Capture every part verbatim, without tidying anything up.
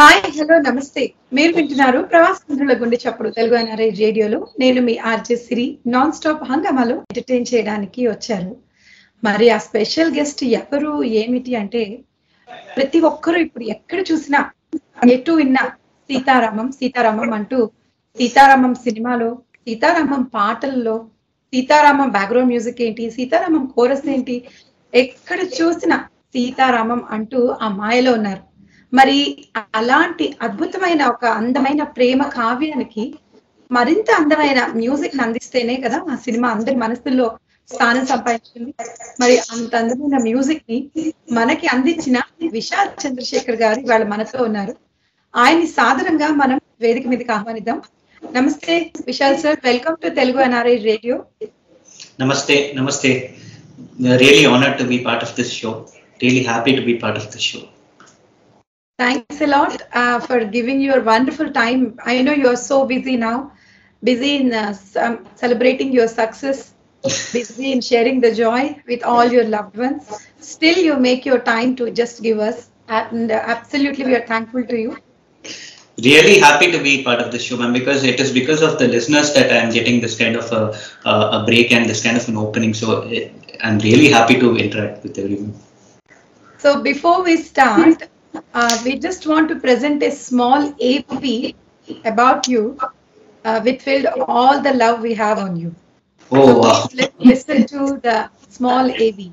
Hi hello నమస్తే మీరు వింటున్నారు ప్రవాసంధ్రుల గుండె చప్పుడు తెలుగు ఎన్ఆర్ఐ రేడియోలో నేను మీ ఆర్జే సిరి నాన్ స్టాప్ హంగామాలో ఎంటర్టైన్ చేయడానికి వచ్చారు. మరి ఆ స్పెషల్ గెస్ట్ ఎవరు ఏమిటి అంటే ప్రతి ఒక్కరూ ఇప్పుడు ఎక్కడ చూసినా ఎటు విన్నా సీతారామం సీతారామం అంటూ సీతారామం సినిమాలో సీతారామం పాటల్లో సీతారామం బ్యాక్గ్రౌండ్ మ్యూజిక్ ఏంటి సీతారామం కోరస్ ఏంటి ఎక్కడ చూసినా సీతారామం అంటూ ఆ మాయలో ఉన్నారు. మరి అలాంటి అద్భుతమైన ఒక అందమైన ప్రేమ కావ్యానికి మరింత అందమైన మ్యూజిక్ అందిస్తేనే కదా ఆ సినిమా అందరి మనసుల్లో స్థానం సంపాదించింది. మరి అంత అందమైన మ్యూజిక్ ని మనకి అందించిన విశాల్ చంద్రశేఖర్ గారు వాళ్ళు మనతో ఉన్నారు. ఆయన్ని సాధారణంగా మనం వేదిక మీదకి ఆహ్వానిద్దాం. నమస్తే Vishal sir, welcome to Telugu NRI radio. నమస్తే నమస్తే. Really honoured to be part of this show, really happy to be part of this show. Thanks a lot uh, for giving your wonderful time. I know you are so busy now, busy in uh, um, celebrating your success, busy in sharing the joy with all your loved ones. Still, you make your time to just give us, and uh, absolutely, we are thankful to you. Really happy to be part of this show, ma'am, because it is because of the listeners that I am getting this kind of a, uh, a break and this kind of an opening. So, it, I'm really happy to interact with everyone. So, before we start. Uh, we just want to present a small A P about you, uh, which filled all the love we have on you. Oh, so wow. Let's listen to the small A P.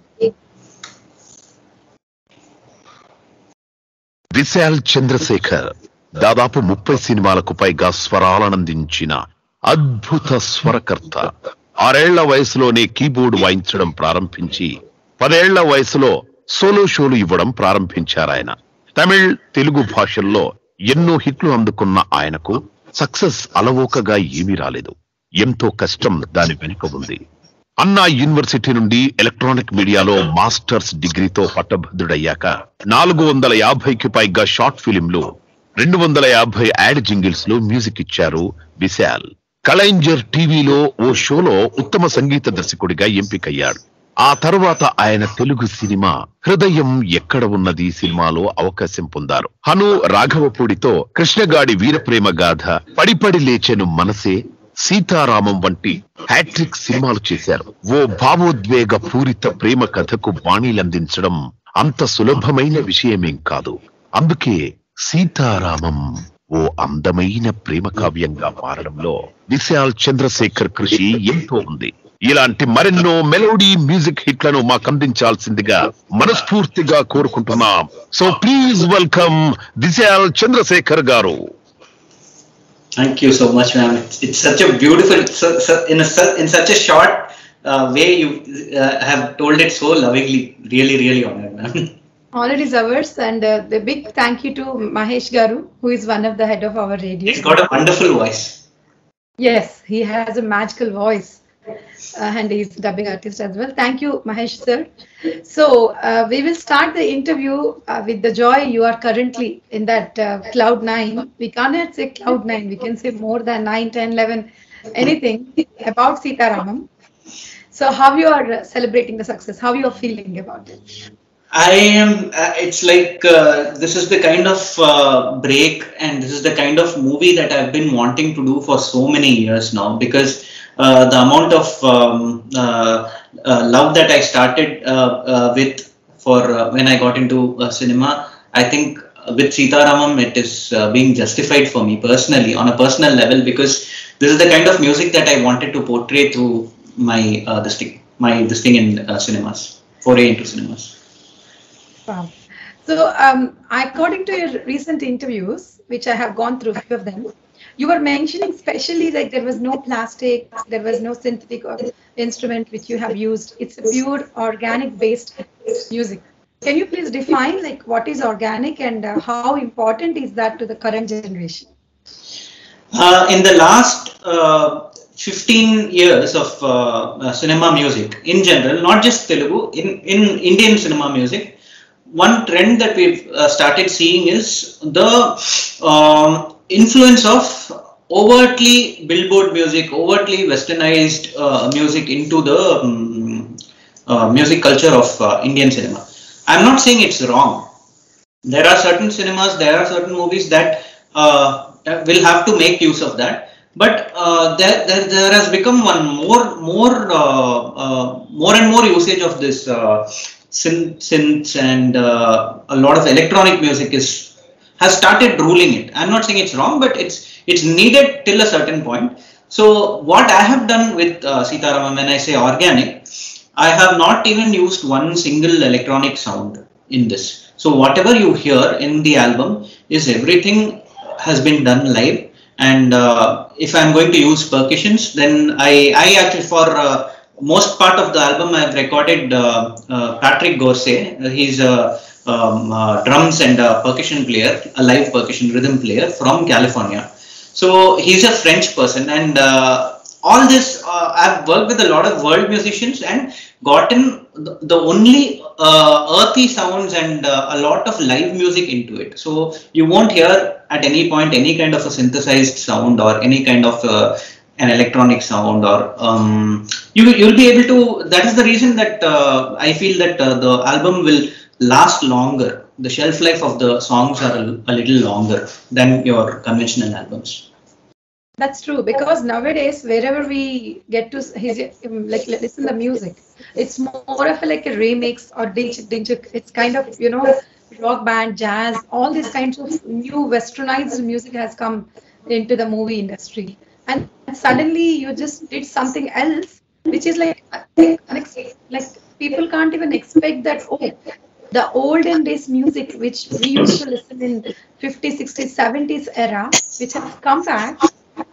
Vishal Chandrasekhar దాదాపు ముప్పై సినిమాలకు పైగా స్వరాలనందించిన అద్భుత స్వరకర్త. ఆరేళ్ల వయసులోనే keyboard వాయించడం ప్రారంభించి పదేళ్ల వయసులో సోలో షోలు ఇవ్వడం ప్రారంభించారు. ఆయన తమిళ్, తెలుగు భాషల్లో ఎన్నో హిట్లు అందుకున్న ఆయనకు సక్సెస్ అలవోకగా ఏమీ రాలేదు. ఎంతో కష్టం దాని వెనుక ఉంది. అన్నా యూనివర్సిటీ నుండి ఎలక్ట్రానిక్ మీడియాలో మాస్టర్స్ డిగ్రీతో పట్టభద్రుడయ్యాక నాలుగు వందల యాభైకి పైగా షార్ట్ ఫిలింలు, రెండు వందల యాభై యాడ్ జింగిల్స్ లో మ్యూజిక్ ఇచ్చారు విశాల్. కలైంజర్ టీవీలో ఓ షోలో ఉత్తమ సంగీత దర్శకుడిగా ఎంపికయ్యాడు. ఆ తరువాత ఆయన తెలుగు సినిమా హృదయం ఎక్కడ ఉన్నది సినిమాలో అవకాశం పొందారు. హను రాఘవపూడితో కృష్ణ గాడి వీర ప్రేమ గాథ, పడి పడి లేచెను మనసే, సీతారామం వంటి హ్యాట్రిక్ సినిమాలు చేశారు. ఓ భావోద్వేగ పూరిత ప్రేమ కథకు బాణీలందించడం అంత సులభమైన విషయమేం కాదు. అందుకే సీతారామం ఓ అందమైన ప్రేమ కావ్యంగా మారడంలో విశాల్ చంద్రశేఖర్ కృషి ఎంతో ఉంది. ఇలాంటి మరెన్నో మెలోడీ మ్యూజిక్ హిట్లను మాకు అందించాల్సిందిగా మనస్ఫూర్తిగా కోరుకుంటున్నాం. So please welcome Vishal Chandrasekhar గారు. Thank you so much ma'am. It's such a beautiful in in such a short way you have told it so lovingly. Really really honoured ma'am. Honor is ours, and uh, the big thank you to Mahesh Garu, who is one of the head of our radio. He's got a wonderful voice. Yes, he has a magical voice, uh, and he's a dubbing artist as well. Thank you, Mahesh sir. So uh, we will start the interview uh, with the joy you are currently in that uh, cloud nine. We cannot say cloud nine. We can say more than nine, ten, eleven, anything about Sitaramam. So how you are celebrating the success? How you are feeling about it? I am, uh, it's like uh, this is the kind of uh, break and this is the kind of movie that I've been wanting to do for so many years now, because uh, the amount of um, uh, uh, love that I started uh, uh, with for uh, when I got into uh, cinema, I think with Sitaramam it is uh, being justified for me personally on a personal level, because this is the kind of music that I wanted to portray through my uh, this thing, my this thing in uh, cinemas, foray into cinemas. Wow. So, um, according to your recent interviews, which I have gone through a few of them, you were mentioning specially like there was no plastic, there was no synthetic instrument which you have used. It's a pure organic-based music. Can you please define like what is organic and uh, how important is that to the current generation? Uh, in the last uh, fifteen years of uh, cinema music in general, not just Telugu, in, in Indian cinema music, one trend that we've uh, started seeing is the um, influence of overtly billboard music, overtly westernized uh, music into the um, uh, music culture of uh, Indian cinema. I'm not saying it's wrong, There are certain cinemas, there are certain movies that uh, will have to make use of that. But uh, there, there, there has become one more, more, uh, uh, more and more usage of this uh, synth, synths, and uh, a lot of electronic music is has started ruling it. I'm not saying it's wrong, but it's it's needed till a certain point. So what I have done with uh, Sita Ramam, when I say organic, I have not even used one single electronic sound in this. So whatever you hear in the album is everything has been done live. And uh, if I'm going to use percussions, then I, I actually for uh, most part of the album I've recorded uh, uh, Patrick Gorsay. He's a um, uh, drums and a percussion player, a live percussion rhythm player from California. So he's a French person, and uh, all this uh, I've worked with a lot of world musicians and gotten the, the only uh, earthy sounds and uh, a lot of live music into it. So you won't hear at any point any kind of a synthesized sound or any kind of uh, an electronic sound, or um, you you'll be able to. That is the reason that uh, I feel that uh, the album will last longer. The shelf life of the songs are a, a little longer than your conventional albums. That's true, because nowadays wherever we get to his, like listen the music, it's more of a, like a remix or ding-ding-ding. It's kind of, you know, rock band, jazz, all these kinds of new westernized music has come into the movie industry, and suddenly you just did something else which is like like people can't even expect that. Oh, the olden days music which we used to listen in fifties, sixties, seventies era, which has come back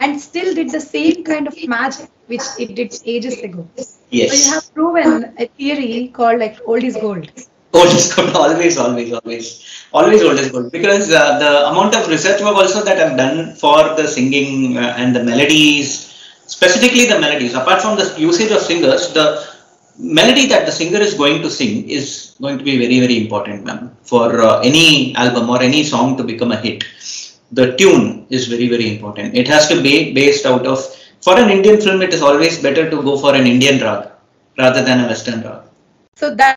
and still did the same kind of magic which it did ages ago. Yes. So you have proven a theory called like old is gold. Old is gold, always, always, always, always old is gold, because uh, the amount of research work also that I've done for the singing uh, and the melodies, specifically the melodies, apart from the usage of singers, the melody that the singer is going to sing is going to be very, very important, ma'am, for uh, any album or any song to become a hit. The tune is very, very important. It has to be based out of, for an Indian film, it is always better to go for an Indian rag rather than a Western rag. So that,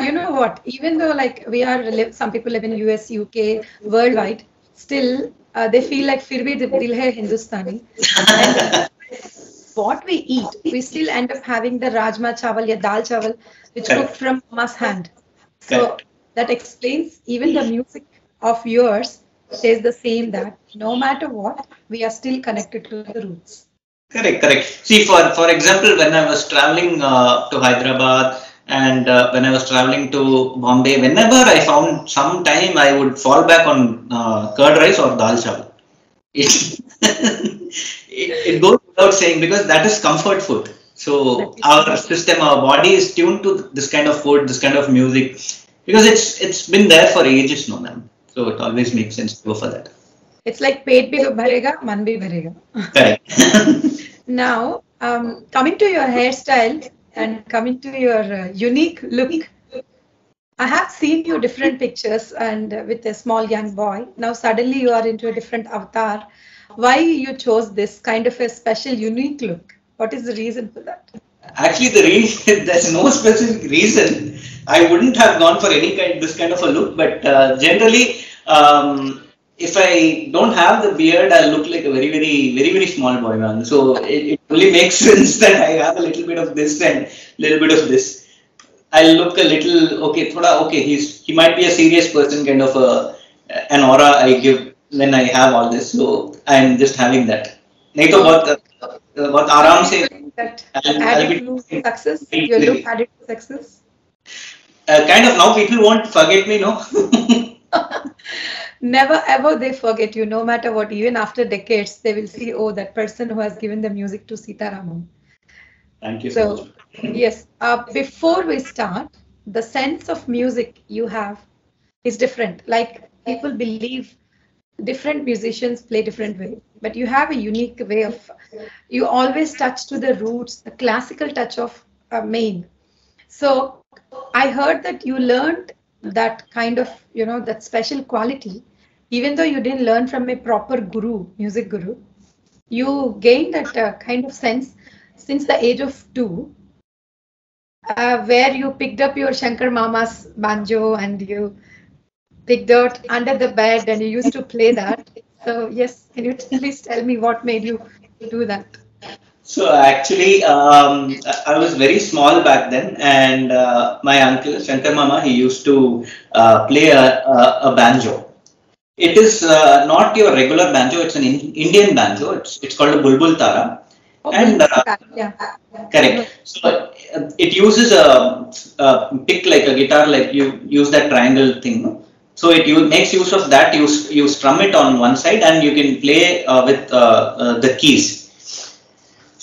you know what, even though like we are, some people live in U S, U K, worldwide, still uh, they feel like fir bhi dil hai Hindustani. And what we eat, we still end up having the rajma chawal ya dal chawal, which cooked from ma's hand. So Correct. That explains even the music of yours says the same, that no matter what, we are still connected to the roots. Correct, correct. See, for, for example, when I was traveling uh, to Hyderabad, and uh, when I was traveling to Bombay, whenever I found some time, I would fall back on uh, curd rice or dal chawal. It, it, it goes without saying, because that is comfort food. So our system, our body is tuned to this kind of food, this kind of music, because it's it's been there for ages now, ma'am. So it always makes sense to go for that. It's like pet bhi bharega, man bhi bharega. Right. Now, um, coming to your hairstyle, and coming to your uh, unique look, I have seen you different pictures and uh, with a small young boy. Now suddenly you are into a different avatar. Why you chose this kind of a special unique look? What is the reason for that? Actually, the reason, there's no specific reason. I wouldn't have gone for any kind this kind of a look, but uh, generally, um, if I don't have the beard, I look like a very, very, very, very small boy, man. So it, it only makes sense that I have a little bit of this and little bit of this. I look a little okay, thoda okay. He's he might be a serious person, kind of a an aura I give when I have all this. So I'm just having that. Nahi to bahut bahut aaram se. Added to success. Your look added to success. Kind of now people won't forget me, no. Never ever they forget you, no matter what. Even after decades, they will see, oh, that person who has given the music to Sita Ramam. Thank you so, so much. Yes, uh, before we start, the sense of music you have is different. Like people believe different musicians play different way, but you have a unique way of, you always touch to the roots, the classical touch of uh, Maine. So I heard that you learned that kind of, you know, that special quality, even though you didn't learn from a proper guru, music guru, you gained that uh, kind of sense since the age of two, uh, where you picked up your Shankar Mama's banjo and you big dirt under the bed, and you used to play that. So yes, can you please tell me what made you do that? So actually, um, I was very small back then, and uh, my uncle Shankar Mama, he used to uh, play a, a, a banjo. It is uh, not your regular banjo; it's an in Indian banjo. It's it's called a bulbul tara, oh, and uh, yeah. Correct. So uh, it uses a, a pick like a guitar, like you use that triangle thing. So it you makes use of that. You you strum it on one side, and you can play uh, with uh, uh, the keys.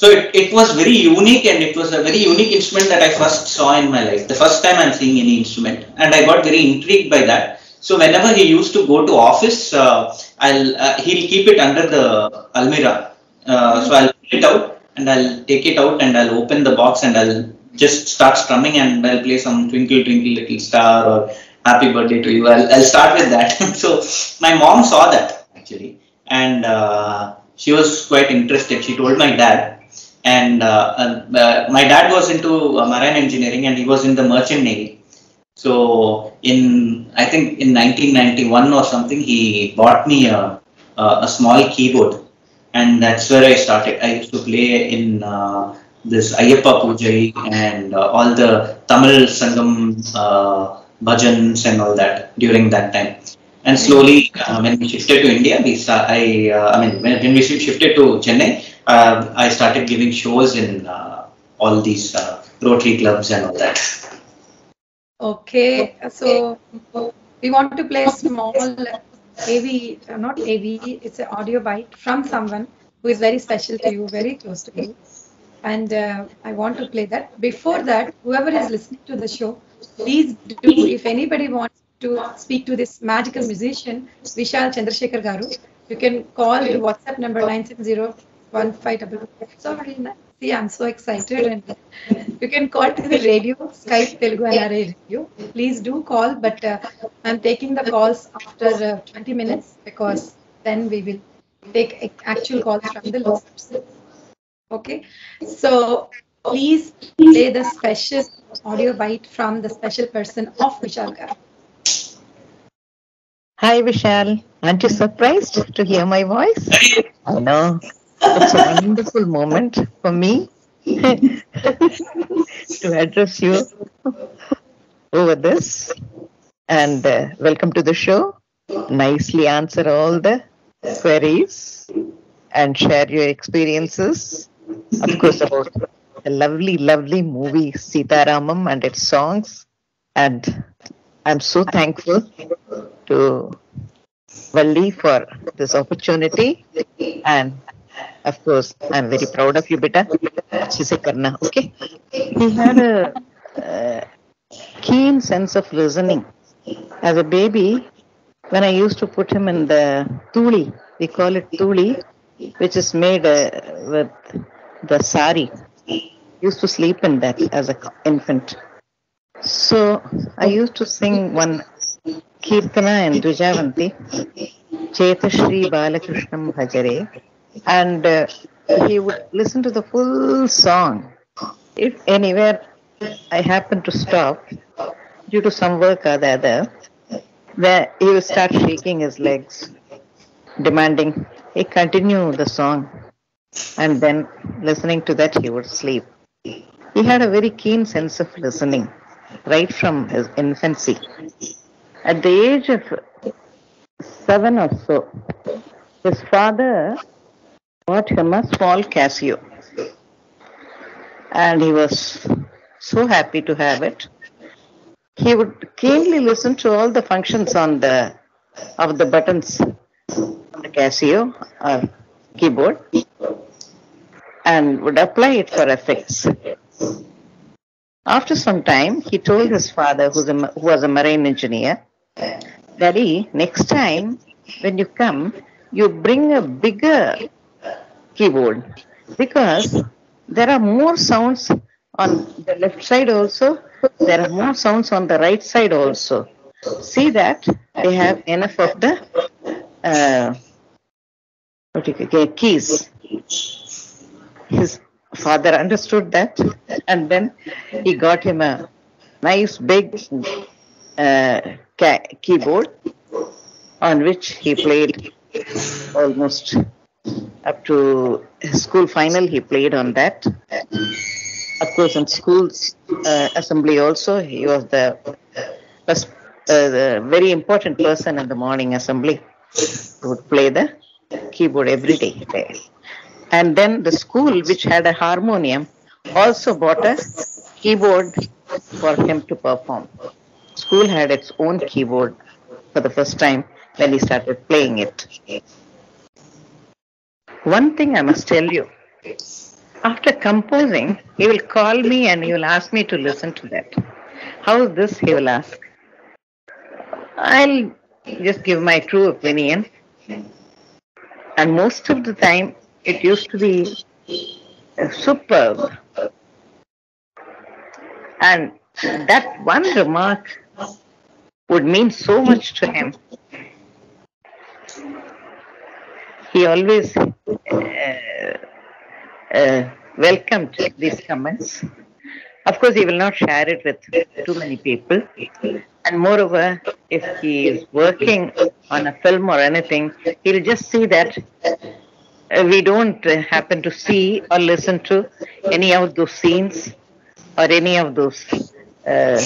So it, it was very unique, and it was a very unique instrument that I first saw in my life. The first time I'm seeing any instrument, and I got very intrigued by that. So whenever he used to go to office, uh, I'll uh, he'll keep it under the almirah. Uh, so I'll pull it out and I'll take it out and I'll open the box and I'll just start strumming and I'll play some Twinkle Twinkle Little Star or Happy Birthday to You. I'll, I'll start with that. So my mom saw that actually, and uh, she was quite interested. She told my dad. And uh, uh, my dad was into uh, marine engineering, and he was in the merchant navy. So in I think in nineteen ninety-one or something, he bought me a a, a small keyboard, and that's where I started. I used to play in uh, this Ayyappa Pujai and uh, all the Tamil Sangam uh, bhajans and all that during that time. And slowly, uh, when we shifted to India, we saw, I uh, I mean when, when we shifted to Chennai. Uh, I started giving shows in uh, all these uh, Rotary clubs and all that. Okay, so we want to play a small A V, not A V, it's an audio bite from someone who is very special to you, very close to you. And uh, I want to play that. Before that, whoever is listening to the show, please do, if anybody wants to speak to this magical musician, Vishal Chandrasekhar Garu, you can call the WhatsApp number nine six zero one five double two. Sorry, see, I'm so excited. And you can call to the radio, Skype Telugu N R I Radio. Please do call, but uh, I'm taking the calls after uh, twenty minutes, because then we will take actual calls from the listeners. Okay, so please play the special audio bite from the special person of Vishal Garu. Hi Vishal, aren't you surprised to hear my voice? I know. It's a wonderful moment for me to address you over this, and uh, welcome to the show. Nicely answer all the queries and share your experiences. Of course, about the lovely, lovely movie Sita Ramam and its songs. And I'm so thankful to Valli for this opportunity, and of course, I'm very proud of you, beta. She said, Karna, okay? He had a uh, keen sense of listening. As a baby, when I used to put him in the tuli, we call it tuli, which is made uh, with the sari. He used to sleep in that as an infant. So I used to sing one Kirtana and Dujavanti, Chetashri Balakrishna Bhajare. And uh, he would listen to the full song. If anywhere I happened to stop due to some work or the other, where he would start shaking his legs, demanding he continue the song, and then listening to that he would sleep. He had a very keen sense of listening right from his infancy. At the age of seven or so, his father bought him a small Casio, and he was so happy to have it. He would keenly listen to all the functions on the of the buttons on the Casio or keyboard, and would apply it for effects. After some time, he told his father, who's a, who was a marine engineer, "Daddy, next time when you come, you bring a bigger keyboard, because there are more sounds on the left side also, there are more sounds on the right side also. See that they have enough of the uh, what you call, keys." His father understood that, and then he got him a nice big uh, ca- keyboard, on which he played almost up to school final. He played on that. Of course, in school's uh, assembly also, he was the, first, uh, the very important person in the morning assembly. He would play the keyboard every day there. And then the school, which had a harmonium, also bought a keyboard for him to perform. School had its own keyboard for the first time when he started playing it. One thing I must tell you, after composing, he will call me and he will ask me to listen to that. How is this, he will ask. I'll just give my true opinion. And most of the time, it used to be superb. And that one remark would mean so much to him. He always uh, uh, welcomed these comments. Of course, he will not share it with too many people. And moreover, if he is working on a film or anything, he'll just see that uh, we don't uh, happen to see or listen to any of those scenes or any of those uh,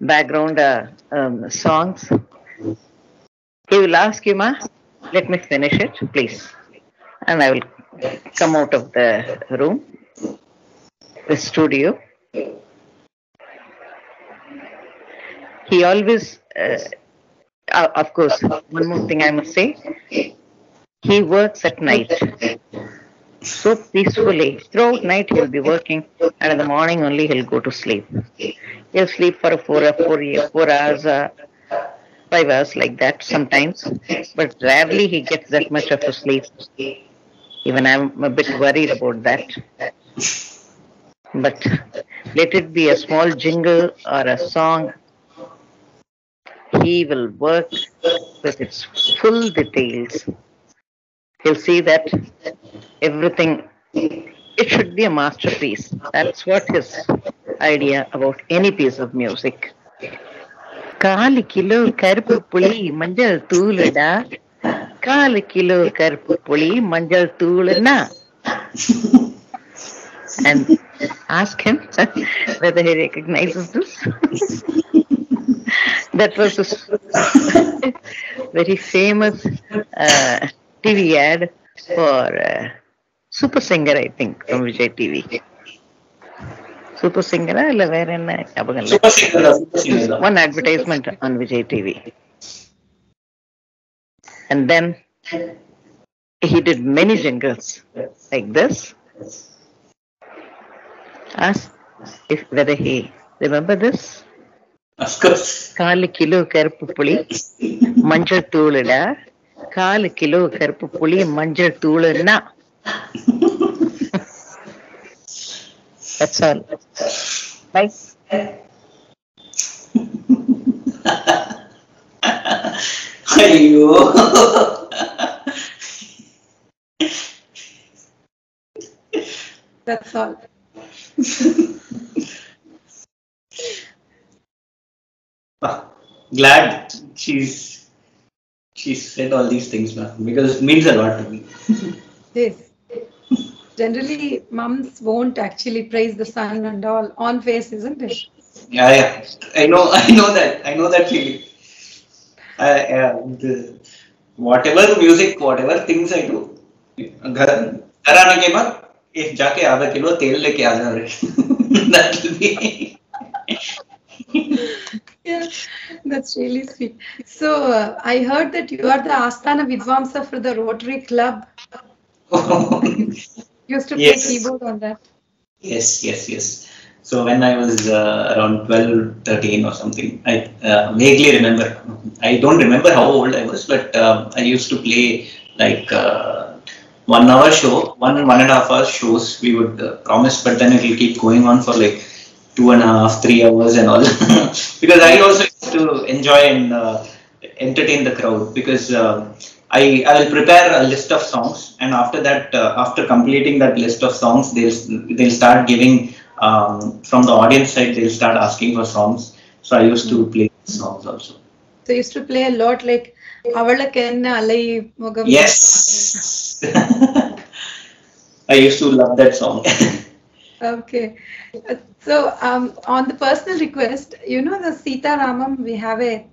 background uh, um, songs. He will ask you, Ma, let me finish it, please. And I will come out of the room, the studio. He always, uh, uh, of course, one more thing I must say, he works at night so peacefully. Throughout night he'll be working, and in the morning only he'll go to sleep. He'll sleep for four, four, four hours, uh, five hours like that sometimes, but rarely he gets that much of a sleep. Even I'm a bit worried about that. But let it be a small jingle or a song, he will work with its full details. He'll see that everything, it should be a masterpiece. That's what his idea about any piece of music. Kali kilo karpu puli manjal tulada. Kali kilo karpu puli manjal tulana. And ask him whether he recognizes this. That was a very famous uh, T V ad for uh, Super Singer, I think, from Vijay T V. Super Singer, one advertisement on Vijay T V. And then he did many jingles like this. Ask if whether he remember this. Of course. Kali kilo karpu puli manjal toolada. Kali kilo karpu puli manjal toolana. That's all. Right? That's all. Glad she's she said all these things, ma'am, because it means a lot to me. Yes. Generally, mums won't actually praise the sun and all on face, isn't it? Yeah, yeah. I know. I know that. I know that feeling. I, uh, the, whatever music, whatever things I do, if jaake aadha kilo tel leke aana re, that will be. Yeah, that's really sweet. So uh, I heard that you are the Asthana Vidwamsa for the Rotary Club. Oh. Used to play yes. keyboard on that. Yes, yes, yes. So when I was uh, around twelve, thirteen or something, I uh, vaguely remember. I don't remember how old I was, but uh, I used to play like uh, one hour show, one one and a half hour shows. We would uh, promise, but then it will keep going on for like two and a half, three hours and all. Because I also used to enjoy and uh, entertain the crowd, because uh, I I will prepare a list of songs, and after that, uh, after completing that list of songs, they'll, they'll start giving, um, from the audience side, they'll start asking for songs. So I used to play songs also. So you used to play a lot like yes. I used to love that song. Okay. So um, on the personal request, you know the Sita Ramam, we have a...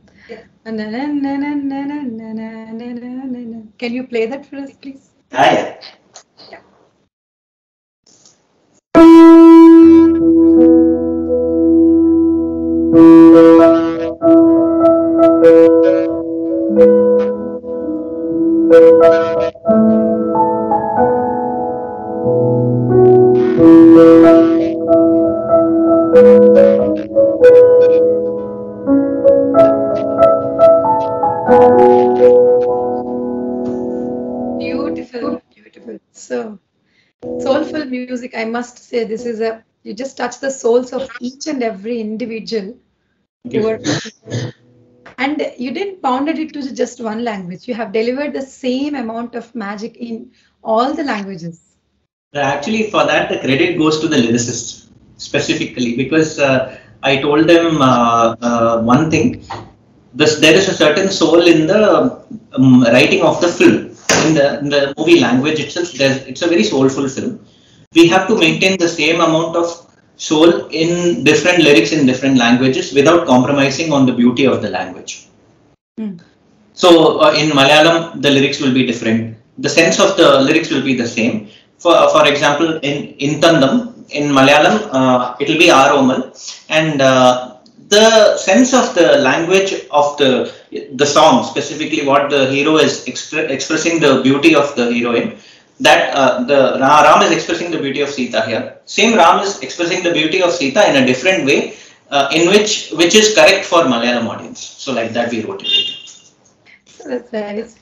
Can you play that for us, please? Ah, yeah. I must say, this is a, you just touch the souls of each and every individual. Yes. And you didn't bound it to just one language. You have delivered the same amount of magic in all the languages. Actually, for that, the credit goes to the lyricists specifically, because uh, I told them uh, uh, one thing. This, there is a certain soul in the um, writing of the film. In the, in the movie language itself, it's a very soulful film. We have to maintain the same amount of soul in different lyrics in different languages without compromising on the beauty of the language. Mm. So uh, in Malayalam, the lyrics will be different. The sense of the lyrics will be the same. For, uh, for example, in Intandam, in Malayalam, uh, it will be R. Omal. And uh, the sense of the language of the, the song, specifically what the hero is expre expressing the beauty of the heroine, that uh, the Ram is expressing the beauty of Sita here. Same Ram is expressing the beauty of Sita in a different way, uh, in which which is correct for Malayalam audience. So like that we wrote it. So that's nice.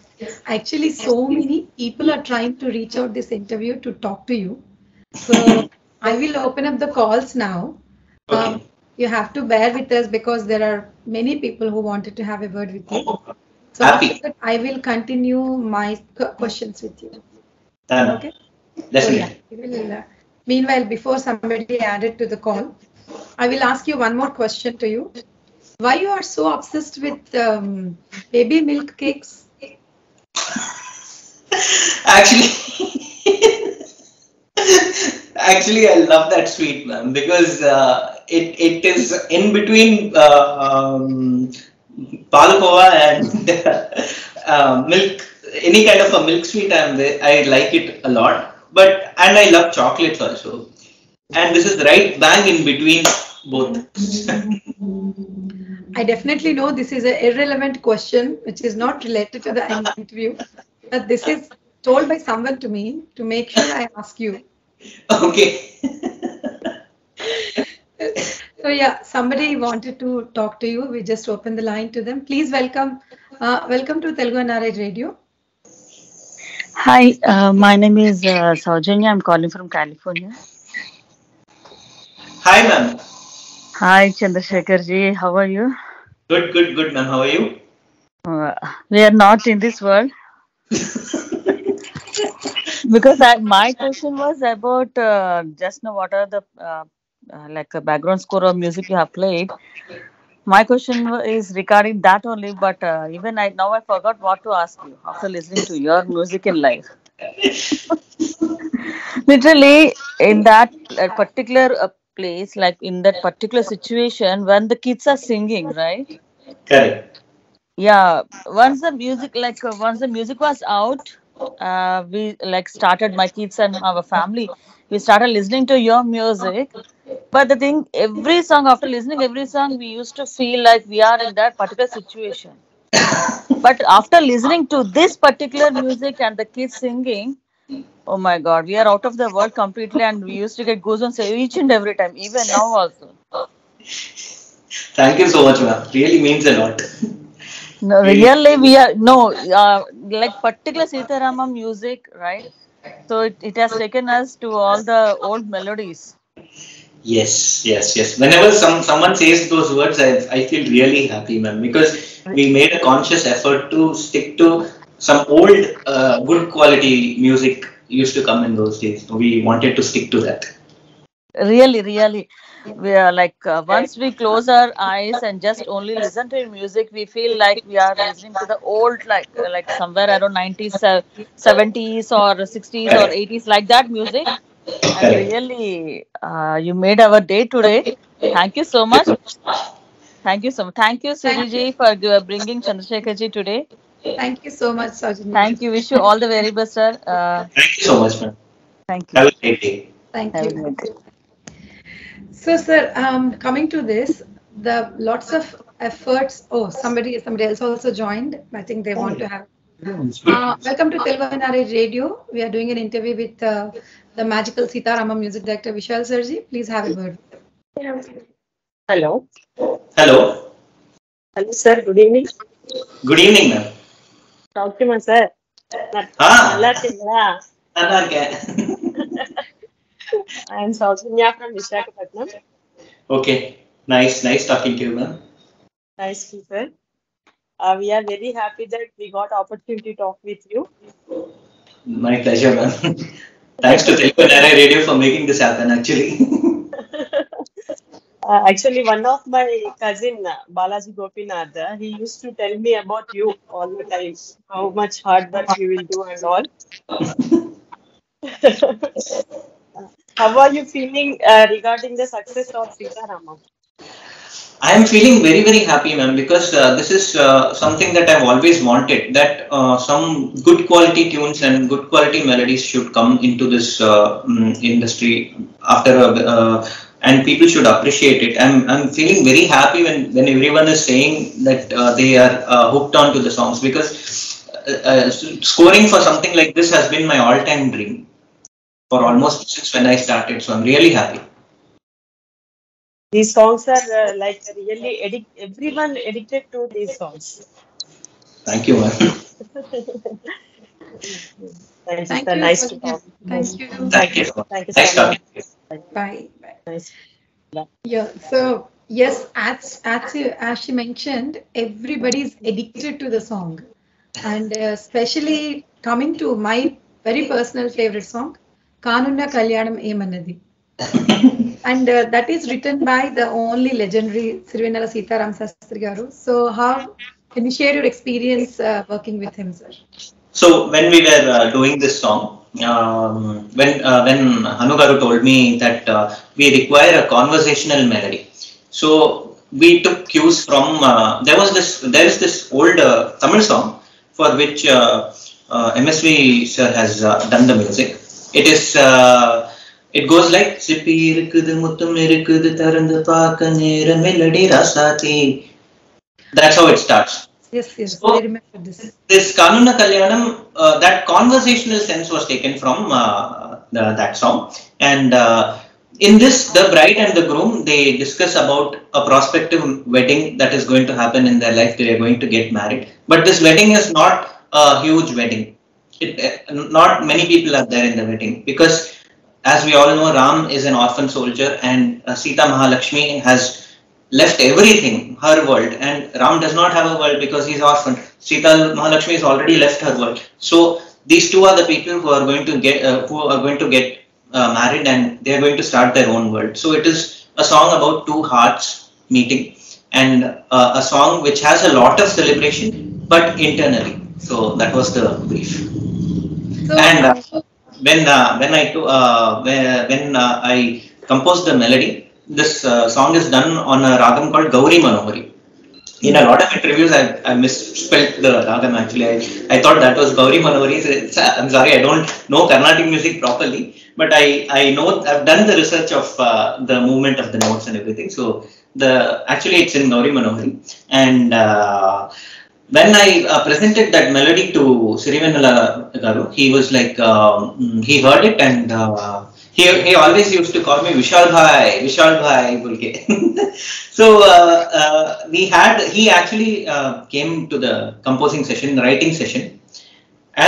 Actually, so many people are trying to reach out this interview to talk to you. So I will open up the calls now. Okay. Um, you have to bear with us because there are many people who wanted to have a word with you. Oh, so happy. After that, I will continue my questions with you. Um, okay. So, yeah, will, uh, meanwhile, before somebody added to the call, I will ask you one more question to you. Why you are so obsessed with um, baby milk cakes? Actually, actually, I love that sweet, ma'am, because uh, it it is in between uh, um, palakova and uh, milk. Any kind of a milk sweet, I'm there. I like it a lot, but and I love chocolates also. And this is right bang in between both. I definitely know this is an irrelevant question, which is not related to the interview, but this is told by someone to me to make sure I ask you. Okay. So yeah, somebody wanted to talk to you. We just opened the line to them. Please welcome, uh, welcome to Telugu N R I Radio. Hi, uh, my name is uh, Saujanya. I'm calling from California. Hi, ma'am. Hi, Chandrasekhar ji. How are you? Good, good, good, ma'am. How are you? Uh, we are not in this world. Because I, my question was about uh, just now what are the uh, uh, like a background score of music you have played. My question is regarding that only, but uh, even I now I forgot what to ask you after listening to your music in live. Literally, in that uh, particular uh, place, like in that particular situation, when the kids are singing, right? Okay. Yeah. Once the music, like uh, once the music was out, uh, we like started my kids and our family. We started listening to your music. But the thing, every song, after listening every song, we used to feel like we are in that particular situation. But after listening to this particular music and the kids singing, oh my God, we are out of the world completely, and we used to get goosebumps each and every time, even now also. Thank you so much, ma'am. Really means a lot. No, really, we are, no, uh, like particular Sita Ramam music, right? So it, it has taken us to all the old melodies. Yes, yes, yes. Whenever some someone says those words, I, I feel really happy, ma'am, because we made a conscious effort to stick to some old, uh, good quality music used to come in those days. We wanted to stick to that. Really, really. we are like uh, once we close our eyes and just only listen to music, we feel like we are listening to the old, like like somewhere around nineties, seventies or sixties or eighties, like that music. And really, uh, you made our day today. Thank you so much. Thank you so much. Thank you, Siriji, for bringing Chandrasekhar ji today. Thank you so much, Sajini. Thank you. Wish you all the very best, sir. Uh, Thank you so much, ma'am. Thank you. Have a great day. Thank Have you. So, sir, um, coming to this, the lots of efforts. Oh, somebody, somebody else also joined. I think they want to have. Uh, welcome to Telugu N R I Radio. We are doing an interview with uh, the magical Sita Ramam music director Vishal Sirji. Please have a word. Hello. Hello. Hello, sir. Good evening. Good evening, ma'am. Talk to me, sir. Ah. I am South India from Vishakhapatnam. Okay. Nice, nice talking to you, ma'am. Nice to you, sir. Uh, we are very happy that we got opportunity to talk with you. My pleasure, ma'am. Thanks to Telugu N R I Radio for making this happen, actually. uh, actually, one of my cousin, Balaji Gopinath, he used to tell me about you all the time, how much hard work you will do and all. How are you feeling uh, regarding the success of Sita Ramam? I am feeling very, very happy, ma'am, because uh, this is uh, something that I've always wanted, that uh, some good quality tunes and good quality melodies should come into this uh, industry after, uh, uh, and people should appreciate it. I'm, I'm feeling very happy when, when everyone is saying that uh, they are uh, hooked on to the songs, because uh, uh, scoring for something like this has been my all-time dream for almost since when I started, so I'm really happy. These songs are uh, like really addic everyone addicted to these songs. Thank you, ma'am. Thank, Thank you. Nice to talk. Thank you. Thank you. Thank you. Nice talking to you. Bye. Bye. Nice. Yeah. So yes, as as you, as she mentioned, everybody is addicted to the song, and uh, especially coming to my very personal favorite song, "Kanunna Kalyanam Emanadi." And uh, that is written by the only legendary Sirivennela Sitarama Sastri garu. So how can you share your experience uh, working with him, sir? So when we were uh, doing this song, um, when uh, when Hanu garu told me that uh, we require a conversational melody, so we took cues from uh, there was this there is this old uh, Tamil song for which uh, uh, M S V sir has uh, done the music. It is. Uh, It goes like Sipi irukkudu muttum irukkudu tarundu paaka neera melody rasati. That's how it starts. Yes, yes, so I remember this. This Kanunna Kalyanam, uh, that conversational sense was taken from uh, the, that song. And uh, in this, the bride and the groom, they discuss about a prospective wedding that is going to happen in their life. They are going to get married. But this wedding is not a huge wedding. It, not many people are there in the wedding, because as we all know, Ram is an orphan soldier and uh, Sita Mahalakshmi has left everything, her world, and Ram does not have a world because he's orphaned. Sita Mahalakshmi has already left her world. So these two are the people who are going to get uh, who are going to get uh, married, and they are going to start their own world. So it is a song about two hearts meeting, and uh, a song which has a lot of celebration, but internally. So that was the brief. So, and uh, When uh, when I uh, when uh, I composed the melody, this uh, song is done on a ragam called Gowri Manohari. In a lot of interviews, I, I misspelled the ragam. Actually, I, I thought that was Gowri Manohari. I'm sorry, I don't know Carnatic music properly, but I I know I've done the research of uh, the movement of the notes and everything. So the actually it's in Gowri Manohari. And uh, when I uh, presented that melody to Sirivennela garu, he was like, um, he heard it, and uh, he, he always used to call me Vishal Bhai, Vishal Bhai Bulke. So uh, uh, we had, he actually uh, came to the composing session, writing session,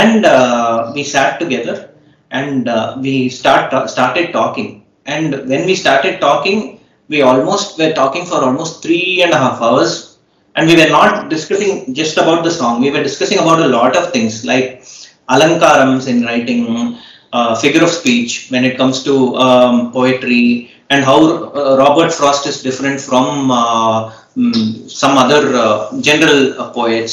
and uh, we sat together, and uh, we start started talking. And when we started talking, we almost were talking for almost three and a half hours. And we were not discussing just about the song, we were discussing about a lot of things like alankarams in writing, uh, figure of speech when it comes to um, poetry, and how uh, Robert Frost is different from uh, um, some other uh, general uh, poets.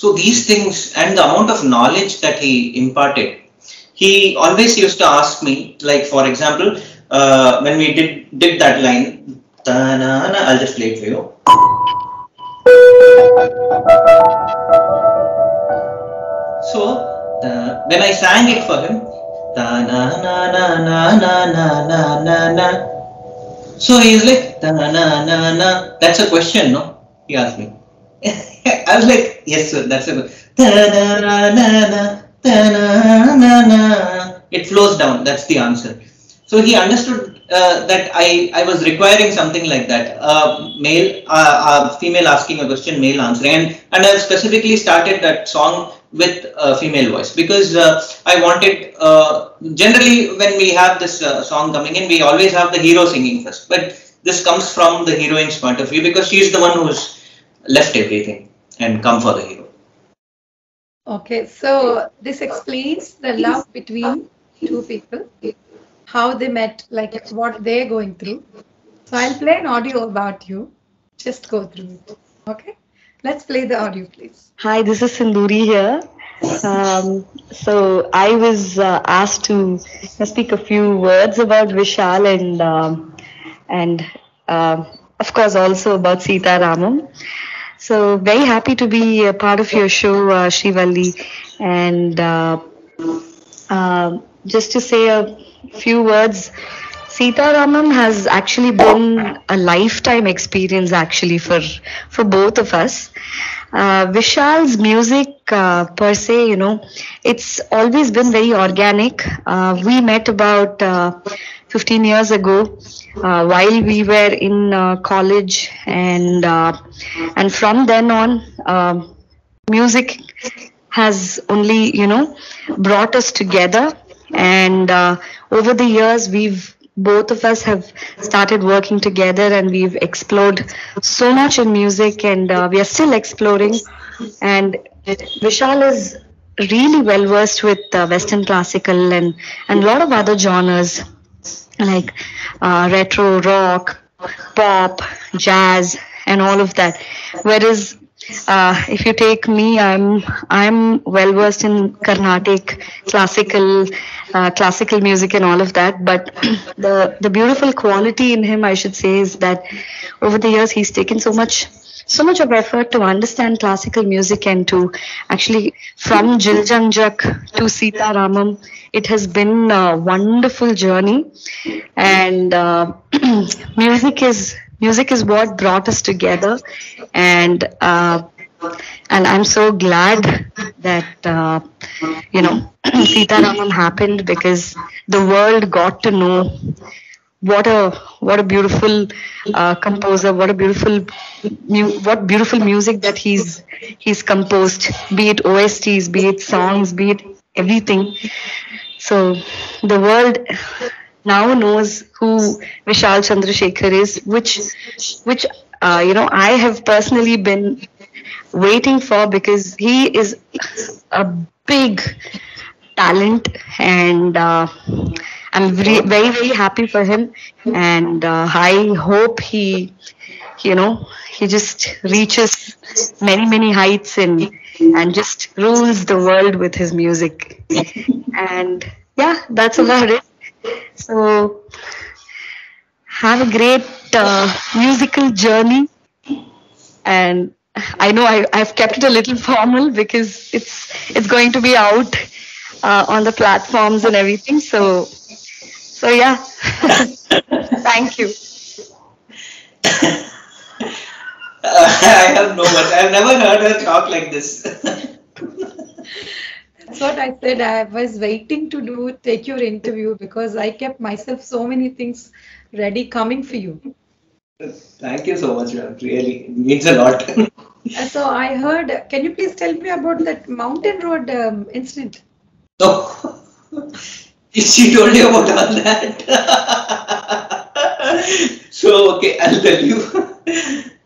So these things and the amount of knowledge that he imparted. He always used to ask me, like for example, uh, when we did, did that line, ta-na-na, I'll just play it for you. So, uh, when I sang it for him, na na na na na na na na. So he is like na na na na. That's a question, no? He asked me. I was like, yes, sir. That's a na na na na na na. It flows down. That's the answer. So he understood uh, that I I was requiring something like that. Uh, male, uh, uh, female asking a question, male answering, and and I specifically started that song with a female voice because uh, I wanted, uh, generally when we have this uh, song coming in, we always have the hero singing first, but this comes from the heroine's point of view because she is the one who's left everything and come for the hero. Okay, so this explains the love between two people, how they met, like what they're going through. So I'll play an audio about you. Just go through it. Okay. Let's play the audio, please. Hi, this is Sindhuri here. Um, so I was uh, asked to speak a few words about Vishal and um, and uh, of course also about Sita Ramam. So very happy to be a part of your show, uh, Srivalli, and uh, uh, just to say a few words. Sita Ramam has actually been a lifetime experience actually for for both of us. Uh, Vishal's music uh, per se, you know, it's always been very organic. Uh, we met about uh, fifteen years ago uh, while we were in uh, college, and uh, and from then on, uh, music has only, you know, brought us together. And uh, over the years, we've both of us have started working together, and we've explored so much in music, and uh, we are still exploring. And Vishal is really well versed with uh, Western classical and and a lot of other genres like uh, retro, rock, pop, jazz, and all of that. Whereas uh, if you take me, I'm I'm well versed in Carnatic, classical. Uh, classical music and all of that, but the the beautiful quality in him, I should say, is that over the years he's taken so much so much of effort to understand classical music, and to actually from Jil Jung Juk to Sita Ramam, it has been a wonderful journey. And uh, music is music is what brought us together, and uh, and I'm so glad that uh, you know Sita Ramam happened, because the world got to know what a what a beautiful uh, composer, what a beautiful what beautiful music that he's he's composed, be it O S Ts, be it songs, be it everything. So the world now knows who Vishal Chandrasekhar is, which which uh, you know I have personally been waiting for, because he is a big talent, and uh, I'm very, very very happy for him, and uh, I hope he you know he just reaches many many heights and and just rules the world with his music. And yeah, that's about it. So have a great uh, musical journey, and I know I, I've kept it a little formal because it's it's going to be out uh, on the platforms and everything. So, so yeah, thank you. Uh, I have no words. I've never heard her talk like this. That's what I said. I was waiting to do take your interview because I kept myself so many things ready coming for you. Thank you so much, ma'am. Really, it means a lot. So I heard, can you please tell me about that mountain road um, incident? Oh, she told you about all that. So, okay, I'll tell you.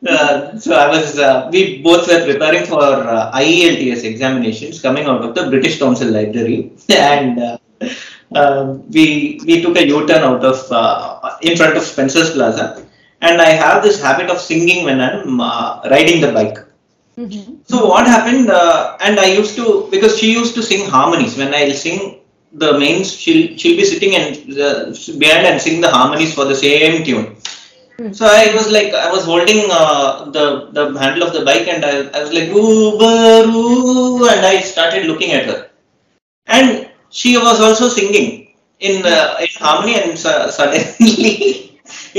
Uh, so I was, uh, we both were preparing for uh, I E L T S examinations coming out of the British Council Library, and uh, uh, we we took a U-turn out of uh, in front of Spencer's Plaza, and I have this habit of singing when I'm uh, riding the bike. Mm-hmm. So what happened? Uh, and I used to, because she used to sing harmonies. When I'll sing the mains, she'll she'll be sitting and uh, behind and sing the harmonies for the same tune. So I was like, I was holding uh, the, the handle of the bike, and I, I was like, ooh, and I started looking at her. And she was also singing in, uh, in harmony, and uh, suddenly,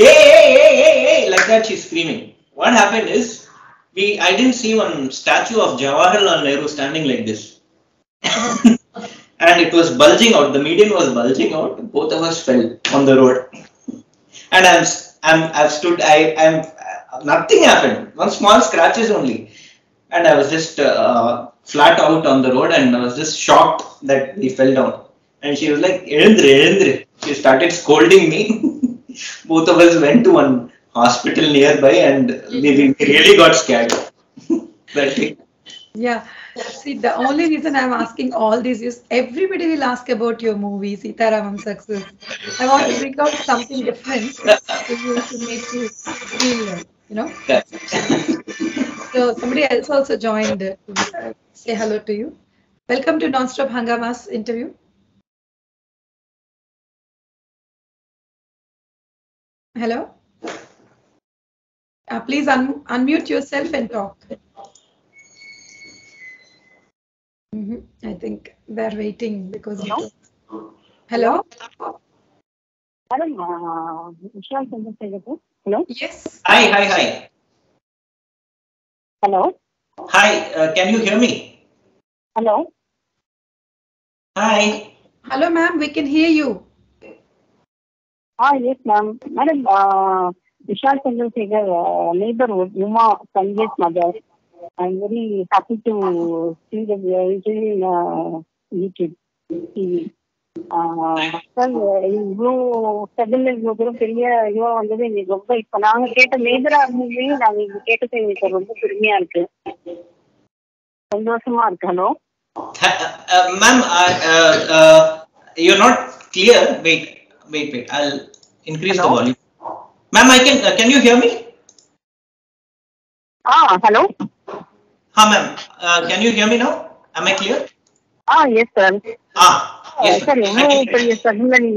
hey, hey, hey, hey, hey, like that she's screaming. What happened is, we I didn't see one statue of Jawaharlal Nehru standing like this. And it was bulging out, the median was bulging out, both of us fell on the road. And I'm I'm, I've stood, I, I'm, nothing happened, one small scratches only, and I was just uh, flat out on the road, and I was just shocked that we fell down. And she was like, Elendre, Elendre. She started scolding me. Both of us went to one hospital nearby, and we, we really got scared. Yeah. See, the only reason I'm asking all this is everybody will ask about your movie, Sita Ramam success. I want to bring out something different to, you, to make you feel, you know. So somebody else also joined to say hello to you. Welcome to Nonstop Hangama's interview. Hello. Uh, please un unmute yourself and talk. Mm-hmm. I think they're waiting because hello. Hello. Hello. Yes. Hi. Hi. Hi. Hello. Hi. Uh, can you hear me? Hello. Hi. Hello, ma'am. We can hear you. Ah, yes, ma'am. Madam, uh, Vishal Chandrasekhar, uh, neighbor Uma Sanjay's mother. I'm very happy to see that we are in uh, YouTube T V. Uh, sir, you said that you were very happy to see that you are very happy to see that you are very happy to see that you are very happy to Hello? Ma'am, uh, uh, uh, you're not clear. Wait, wait, wait. I'll increase hello? the volume. Ma'am, I can, uh, can you hear me? Ah, hello. Ah, ma'am, uh, can you hear me now? Am I clear? Ah, yes, sir. Ah, yes, sir. Yes, sir. Yes, sir. Yes,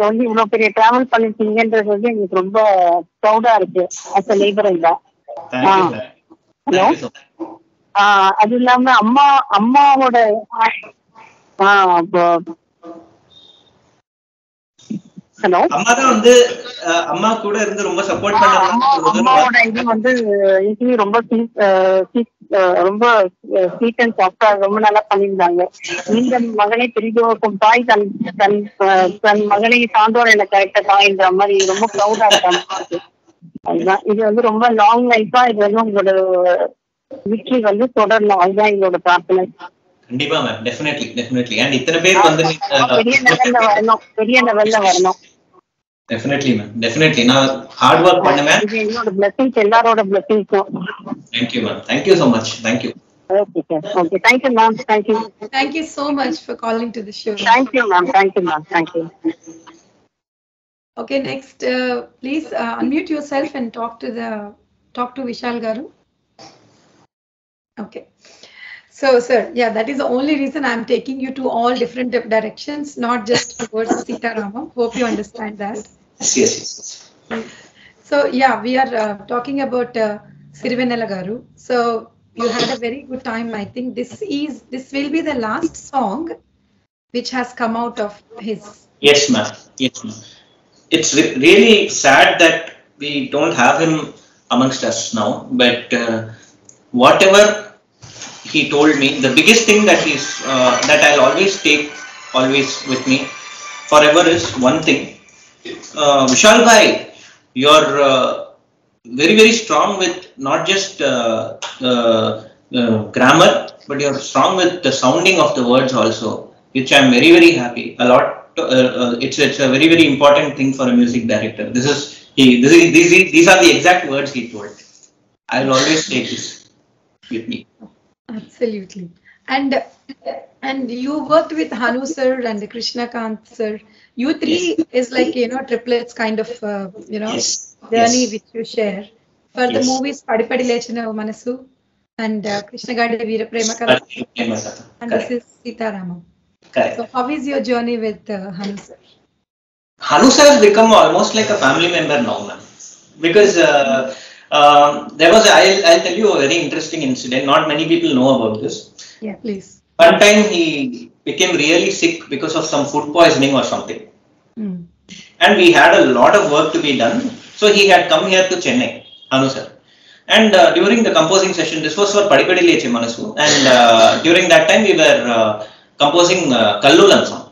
ரொம்ப sweet and சாஃப்டா ரொம்ப நல்லா பண்ணியிருந்தாங்க. இந்த மகனை பெரிதோக்கும் தாய் தன் தன் தன் மகனை சான்றோர் என கேட்ட தாய்ன்ற மாதிரி ரொம்ப ப்ரௌடா இருக்காங்க. அதுதான் இது வந்து ரொம்ப லாங் லைஃபா இது வந்து உங்களோட விக்டரி வந்து தொடரணும். அதுதான் எங்களோட பிரார்த்தனை. கண்டிப்பா மேம், டெஃபினெட்லி டெஃபினெட்லி. அண்ட் இத்தனை பேர் வந்து பெரிய லெவல்ல வரணும், பெரிய லெவல்ல வரணும். Definitely, ma'am. Definitely. Now, hard work, ma'am. Thank you, ma'am. Thank you so much. Thank you. Okay, sir. Okay. Thank you, ma'am. Thank you. Thank you so much for calling to the show. Thank you, ma'am. Thank you, ma'am. Thank you. Okay, next, uh, please uh, unmute yourself and talk to the talk to Vishal Garu. Okay. So, sir, yeah, that is the only reason I'm taking you to all different directions, not just towards Sita Ramam. Hope you understand that. Yes, yes, yes. So, yeah, we are uh, talking about uh, Sirivennela Garu. So, you had a very good time. I think this is this will be the last song which has come out of his. Yes, ma'am. Yes, ma'am. It's re really sad that we don't have him amongst us now, but uh, whatever he told me, the biggest thing that he's uh, that I'll always take always with me forever is one thing. uh, Vishal bhai, you're uh, very very strong with not just uh, uh, uh, grammar, but you're strong with the sounding of the words also, which I'm very very happy a lot to, uh, uh, it's it's a very very important thing for a music director. This is he this is, these, these are the exact words he told. I'll always take this with me. Absolutely. And And you worked with Hanu sir and Krishnakant sir. You three yes. is like, you know, triplets kind of, uh, you know, yes. journey yes. which you share. For yes. the movies, Padi Padi Leche Manasu and uh, Krishna Gadi Veera Prema Gaadha. And this is Sita Ramam. Correct. So how is your journey with uh, Hanu sir? Hanu sir has become almost like a family member now, ma'am. Because uh, uh, there was, I'll, I'll tell you a very interesting incident. Not many people know about this. Yeah, please. One time he became really sick because of some food poisoning or something. Mm. And we had a lot of work to be done. So he had come here to Chennai, Hanu sir. And uh, during the composing session, this was for Padi Padi Leche Manasu. And uh, during that time we were uh, composing uh, Kallulan song.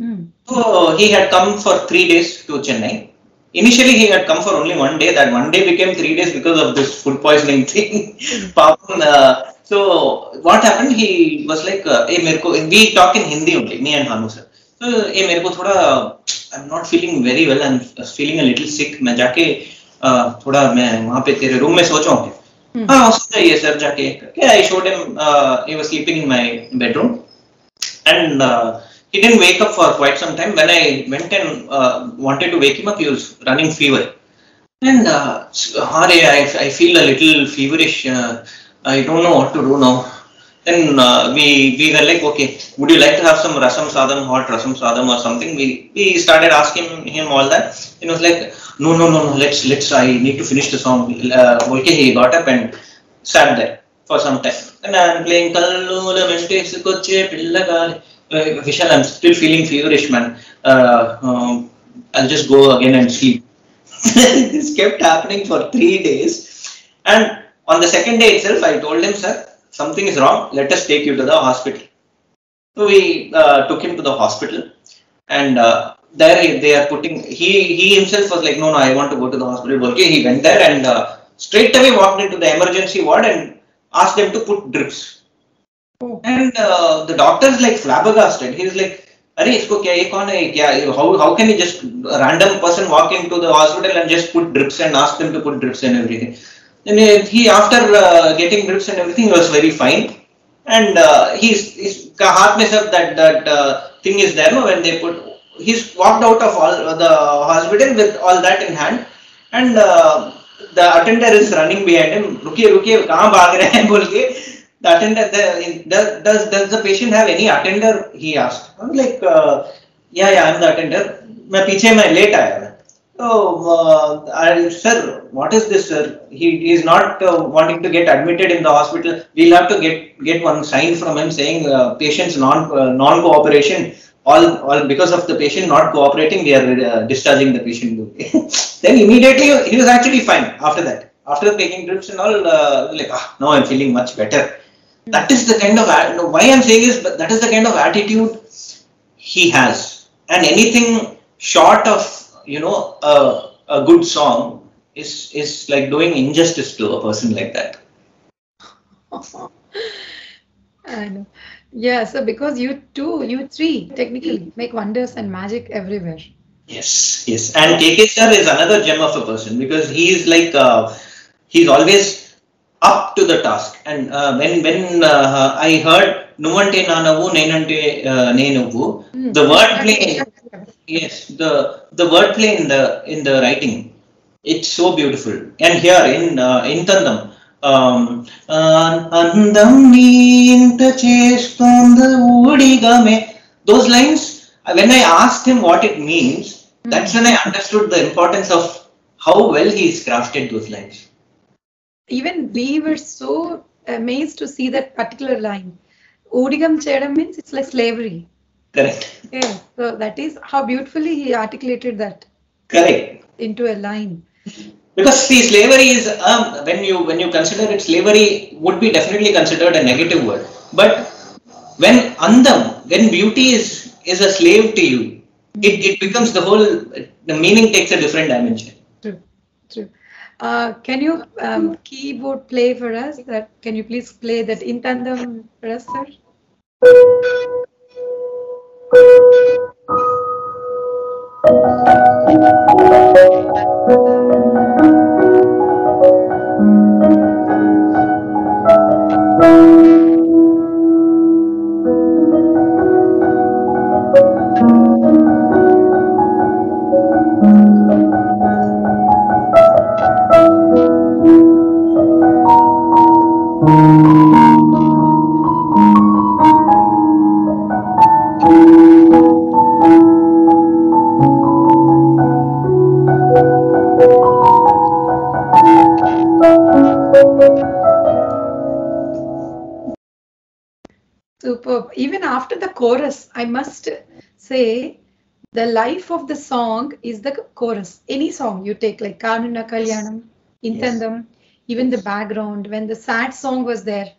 Mm. So he had come for three days to Chennai. Initially he had come for only one day. That one day became three days because of this food poisoning thing. uh, So what happened? He was like, uh, "Hey, mereko." We talk in Hindi only, me and Hanu sir. So, "Hey, mereko thoda, I'm not feeling very well. I'm feeling a little sick. मैं जाके थोड़ा मैं वहाँ पे तेरे room में सोचा हूँ क्या? हाँ, सोचा ये सर जाके क्या? I showed him. Uh, he was sleeping in my bedroom, and uh, he didn't wake up for quite some time. When I went and uh, wanted to wake him up, he was running fever, and uh, "Hare, I I feel a little feverish. Uh, I don't know what to do now." Then uh, we, we were like, "Okay, would you like to have some rasam sadam, hot rasam sadam or something?" We, we started asking him all that. He was like, no, no, no, no, let's, let's, I need to finish the song. Uh, okay, he got up and sat there for some time. And I'm playing, "Vishal, I'm still feeling feverish, man. Uh, um, I'll just go again and sleep." This kept happening for three days. And on the second day itself, I told him, "Sir, something is wrong. Let us take you to the hospital." So we uh, took him to the hospital, and uh, there they are putting. He he himself was like, "No, no, I want to go to the hospital." Okay, he went there and uh, straight away walked into the emergency ward and asked them to put drips. Oh. And uh, the doctors like flabbergasted. He was like, "Arey, isko kya, ye kaun hai, kya, how how can he just random person walk into the hospital and just put drips and ask them to put drips and everything?" And he, after uh, getting drips and everything, was very fine. And uh, he's, he's heart mess up that that uh, thing is there. No, when they put, he's walked out of all uh, the hospital with all that in hand, and uh, the attendant is running behind him. "Rukiye, rukiye, kahan bhaag rahe hain?" Bolke, the attendant, the, the, does does the patient have any attender? He asked. I'm like, uh, yeah, yeah, I'm the attender. मैं पीछे मैं late आया. "Oh, uh, I, sir, what is this, sir? He, he is not uh, wanting to get admitted in the hospital. We'll have to get get one sign from him saying uh, patient's non uh, non cooperation. All all because of the patient not cooperating, we are uh, discharging the patient." Then immediately he was actually fine after that. After taking drips and all, uh, like, "Ah, now I'm feeling much better." That is the kind of no, why I'm saying is, but that is the kind of attitude he has, and anything short of, you know, uh, a good song is is like doing injustice to a person like that. I know. Yeah, so because you two, you three technically make wonders and magic everywhere. Yes, yes. And K K sir is another gem of a person, because he is like, uh, he's always up to the task. And uh, when when uh, I heard Nuvante Nanavu, Nenante Nenuvu, the word play. Yes, the the wordplay in the in the writing, it's so beautiful. And here in uh, Intandam, um, those lines, when I asked him what it means, that's when I understood the importance of how well he's crafted those lines. Even we were so amazed to see that particular line. Odigam chedam means it's like slavery. Correct. Yeah, so that is how beautifully he articulated that. Correct. Into a line. Because see, slavery is um, when you when you consider it, slavery would be definitely considered a negative word. But when andam, when beauty is is a slave to you, it it becomes the whole the meaning takes a different dimension. True, true. Uh, can you um, keyboard play for us? That can you please play that Intandam for us, sir? Thank you. So even after the chorus, I must say the life of the song is the chorus. Any song you take, like Kanunna Kalyanam, Intandam, yes. Even the background, when the sad song was there,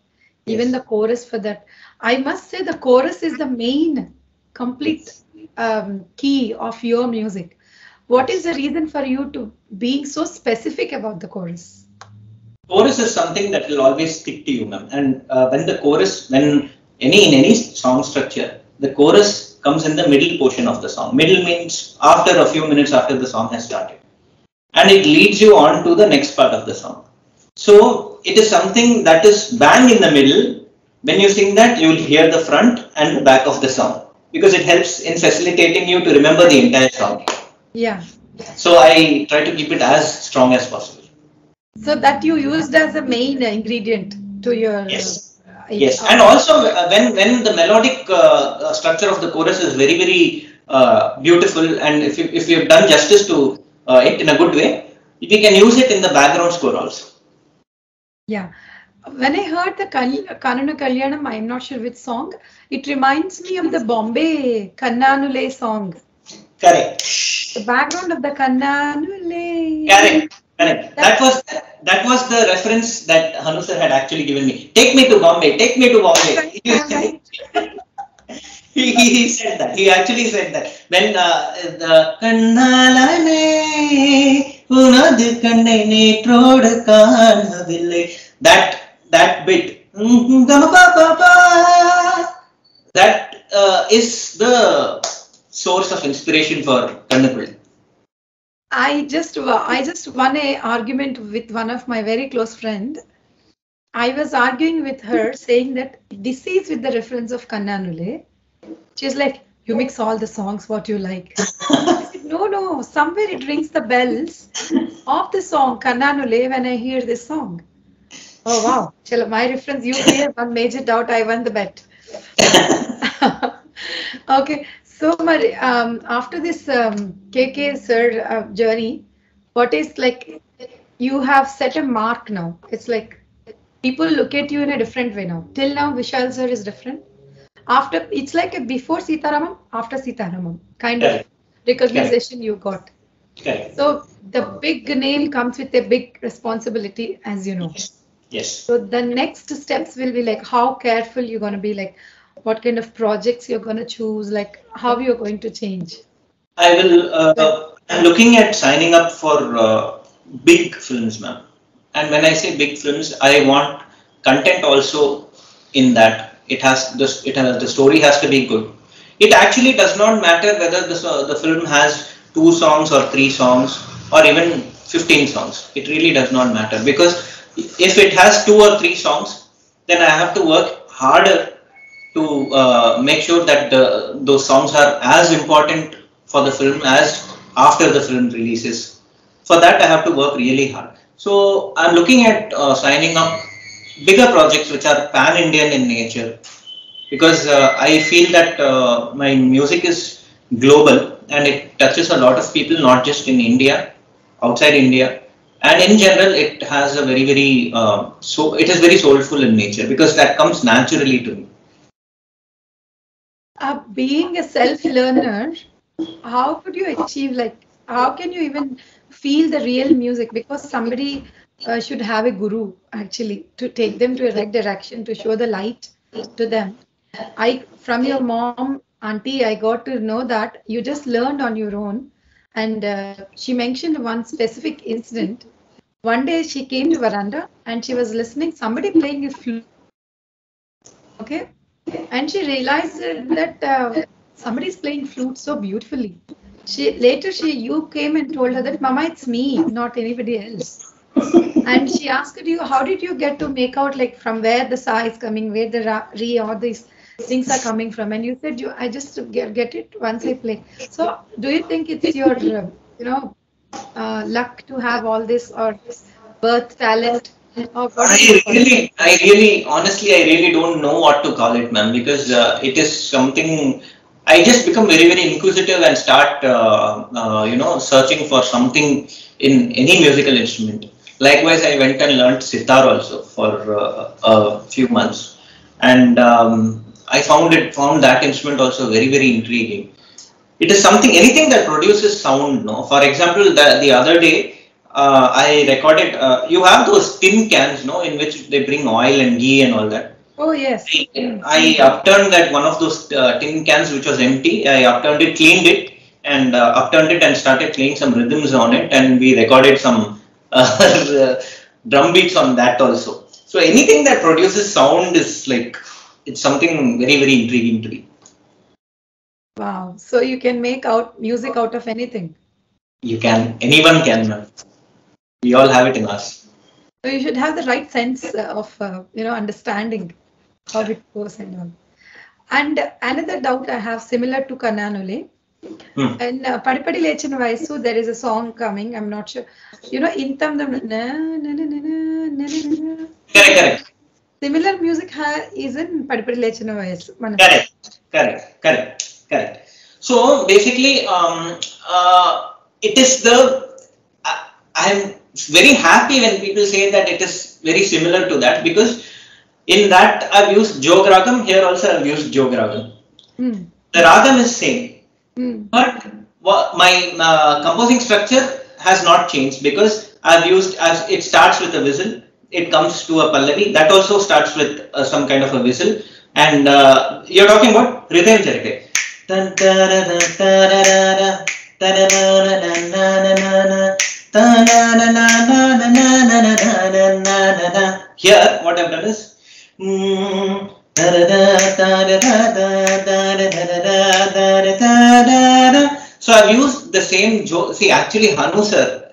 even yes. the chorus for that. I must say the chorus is the main complete um, key of your music. What is the reason for you to being so specific about the chorus? Chorus is something that will always stick to you, ma'am. And uh, when the chorus, when any in any song structure, the chorus comes in the middle portion of the song. Middle means after a few minutes after the song has started. And it leads you on to the next part of the song. So it is something that is bang in the middle. When you sing that, you will hear the front and the back of the song, because it helps in facilitating you to remember the entire song. Yeah. So I try to keep it as strong as possible. So that you used as a main ingredient to your... Yes. Uh, yes. And also uh, when, when the melodic uh, structure of the chorus is very, very uh, beautiful, and if you, if you have done justice to uh, it in a good way, we can use it in the background score also. Yeah. When I heard the Kanunna Kalyanam, I'm not sure which song, it reminds me of the Bombay Kannanule song. Correct. The background of the Kannanule. Correct. Correct. That was that was the reference that Hanu sir had actually given me. Take me to Bombay. Take me to Bombay. he, he, he said that. He actually said that. When uh, the Kannanule, unadu kannai ne trodu kaanaville. That that bit, that uh, is the source of inspiration for Kannanule. I just I just won an argument with one of my very close friend. I was arguing with her, saying that this is with the reference of Kannanule. She's like, you mix all the songs what you like. I said, no, no, somewhere it rings the bells of the song Kannanule when I hear this song. Oh wow, Chalo, my reference, you gave one major doubt, I won the bet. Okay, so my, um, after this um, K K sir uh, journey, what is like, you have set a mark now. It's like people look at you in a different way now. Till now, Vishal sir is different. After, it's like a before Sita Ramam, after Sita Ramam, kind of recognition you got. Okay. So the big name comes with a big responsibility, as you know. Yes. So the next steps will be like how careful you're going to be, like what kind of projects you're going to choose, like how you're going to change. I will, uh, I'm looking at signing up for uh, big films, ma'am. And when I say big films, I want content also in that. It has, this, it has, the story has to be good. It actually does not matter whether the, uh, the film has two songs or three songs or even fifteen songs. It really does not matter, because if it has two or three songs, then I have to work harder to uh, make sure that the, those songs are as important for the film as after the film releases. For that, I have to work really hard. So I'm looking at uh, signing up bigger projects which are pan-Indian in nature, because uh, I feel that uh, my music is global and it touches a lot of people, not just in India, outside India. And in general, it has a very, very, uh, so it is very soulful in nature, because that comes naturally to me. Uh, being a self-learner, how could you achieve, like, how can you even feel the real music? Because somebody uh, should have a guru, actually, to take them to a right direction, to show the light to them. I, from your mom, auntie, I got to know that you just learned on your own. And uh, she mentioned one specific incident. One day she came to veranda and she was listening, somebody playing a flute. Okay. And she realized that uh, somebody's playing flute so beautifully. She later she you came and told her that, Mama, it's me, not anybody else. And she asked you, how did you get to make out, like, from where the sa is coming, where the ra, re, all these things are coming from? And you said, you I just get, get it once I play. So do you think it's your you know uh, luck to have all this, or birth talent, or I really I really honestly I really don't know what to call it, ma'am, because uh, it is something I just become very, very inquisitive and start uh, uh, you know searching for something in any musical instrument. Likewise, I went and learned sitar also for uh, a few months, and um, I found it found that instrument also very, very intriguing. It is something, anything that produces sound. No, for example, the, the other day uh, I recorded. Uh, you have those tin cans, no, in which they bring oil and ghee and all that. Oh yes. I, I upturned that one of those uh, tin cans which was empty. I upturned it, cleaned it, and uh, upturned it and started playing some rhythms on it, and we recorded some uh, drum beats on that also. So anything that produces sound is like, it's something very, very intriguing to me. Wow. So you can make out music out of anything. You can. Anyone can, ma'am. We all have it in us. So you should have the right sense of, uh, you know, understanding how it goes and all. And another doubt I have, similar to Kannanule. Hmm. And uh, Padi Padi Leche Manasu, there is a song coming. I'm not sure. You know, Intandam. Correct, correct. Similar music is in Padi Padi Leche Manasu. Correct, correct, correct, correct. So basically, um, uh, it is the. I, I'm very happy when people say that it is very similar to that, because in that I've used Jog Ragam. Here also I've used Jog Ragam. Hmm. The Ragam is same. Mm. But my uh, composing structure has not changed, because I've used, as it starts with a whistle, it comes to a pallavi that also starts with uh, some kind of a whistle, and uh, you're talking about rhythm charite. Here, what I've done is. Mm, so I've used the same joke. See, actually Hanu sir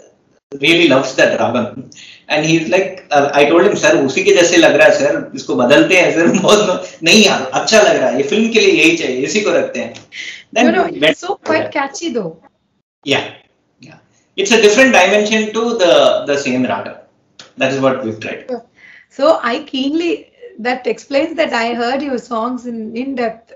really loves that ragam, and he's like, uh, I told him, sir, usi ke jaise lag raha hai, sir, isko badalte hain, sir. Nahi yaar, acha lag raha hai, ye film ke liye yahi chahiye, isi ko rakhte hain. Then no, no, it's so quite catchy though. Yeah, yeah, it's a different dimension to the the same ragam. That is what we've tried. So I keenly, that explains that I heard your songs in, in depth.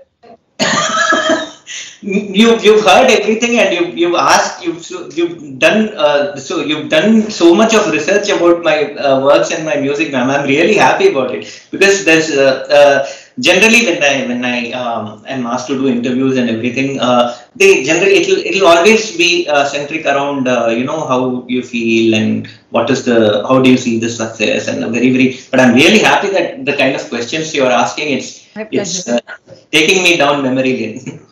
you, you've heard everything, and you, you've asked, you've, you've done, uh, so you've done so much of research about my uh, works and my music, ma'am. I'm really happy about it, because there's uh, uh, generally when I, when I um, am asked to do interviews and everything, uh, they generally, it'll, it'll always be uh, centric around, uh, you know, how you feel and what is the, how do you see the success, and very, very, but I'm really happy that the kind of questions you're asking, it's, it's uh, taking me down memory lane.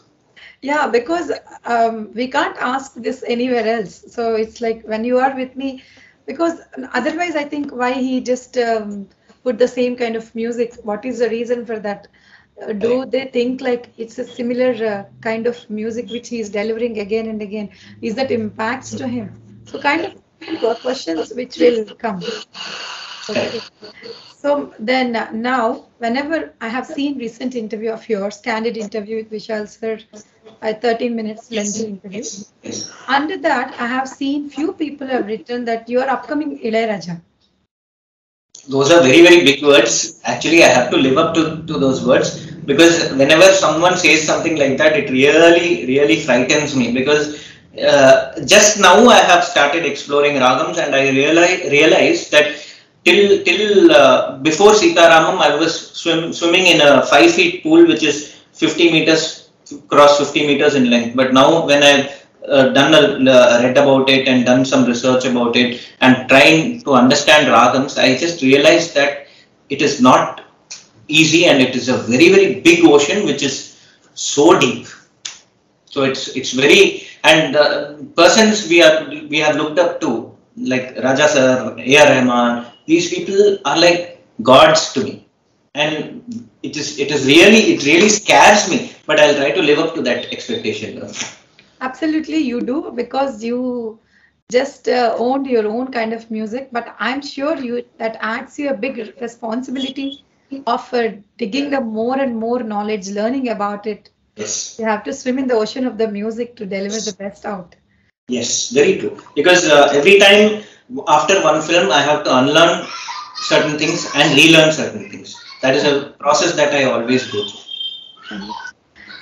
Yeah, because um, we can't ask this anywhere else. So it's like when you are with me, because otherwise I think why he just um, put the same kind of music. What is the reason for that? Uh, do they think like it's a similar uh, kind of music which he is delivering again and again? Is that impacts to him? So kind of questions which will come. Okay. So then uh, now, whenever I have seen recent interview of yours, candid interview with Vishal sir, a thirteen minutes lengthy interview. Under that, I have seen few people have written that you are upcoming Ilaiyaraaja. Those are very, very big words. Actually, I have to live up to, to those words, because whenever someone says something like that, it really, really frightens me, because uh, just now I have started exploring ragams, and I realize, realized that Till, till uh, before Sita Ramam, I was swim, swimming in a five feet pool, which is fifty meters, cross fifty meters in length. But now when I've uh, done a, uh, read about it and done some research about it and trying to understand ragams, I just realized that it is not easy, and it is a very, very big ocean, which is so deep. So it's, it's very, and uh, persons we are, we have looked up to, like Raja sir, A R Rahman, these people are like gods to me, and it is, it is really, it really scares me, but I'll try to live up to that expectation. Absolutely, you do, because you just uh, owned your own kind of music, but I'm sure you, that adds you a big responsibility of uh, digging up more and more knowledge, learning about it. Yes. You have to swim in the ocean of the music to deliver the best out. Yes, very true. Because uh, every time after one film, I have to unlearn certain things and relearn certain things. That is a process that I always go through.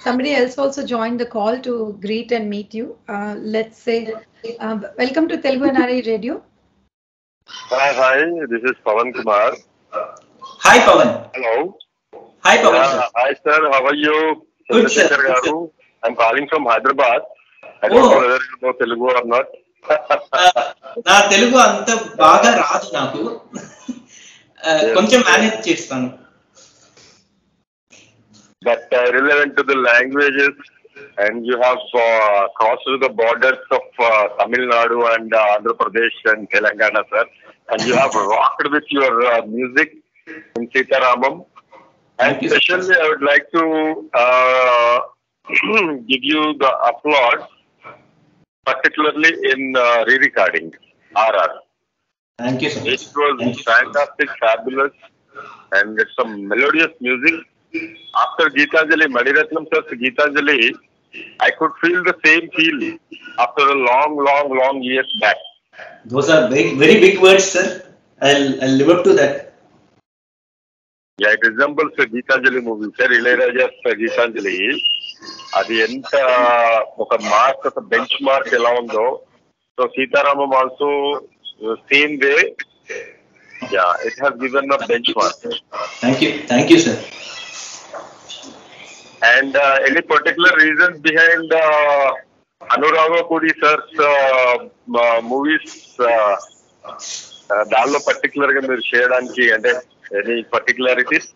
Somebody else also joined the call to greet and meet you. Uh, let's say, uh, welcome to Telugu N R I Radio. Hi, hi. This is Pavan Kumar. Hi, Pavan. Hello. Hi, Pawan yeah, sir. Hi, sir. How are you? Good, sir. Good, I'm calling from Hyderabad. I don't oh. know whether you know Telugu or not. Na Telugu anta baga raadu naaku. Koncham manage chestanu. But uh, relevant to the languages, and you have uh, crossed the borders of uh, Tamil Nadu and uh, Andhra Pradesh and Telangana, sir. And you have rocked with your uh, music in Sita Ramam. And especially, I would like to uh, give you the applause, particularly in uh, re-recording, R R. Thank you, sir. It was Thank fantastic, you, fabulous, and it's some melodious music. After Geeta Anjali, Maniratnam sir's Geeta Anjali, I could feel the same feel after a long, long, long years back. Those are very, very big words, sir. I'll, I'll live up to that. Yeah, it resembles a Geeta Anjali movie, sir. Ilaiyaraaja's Geeta Anjali. Adi enta oka mark, oka benchmark ela undo. So Sita Ramam also same way. Yeah, it has given a benchmark. Thank you, thank you, sir. And uh, any particular reasons behind uh, Hanu Raghavapurito sir's uh, uh, movies? Uh, uh, Dallo particular ga meer cheyadaniki ante. Any particularities?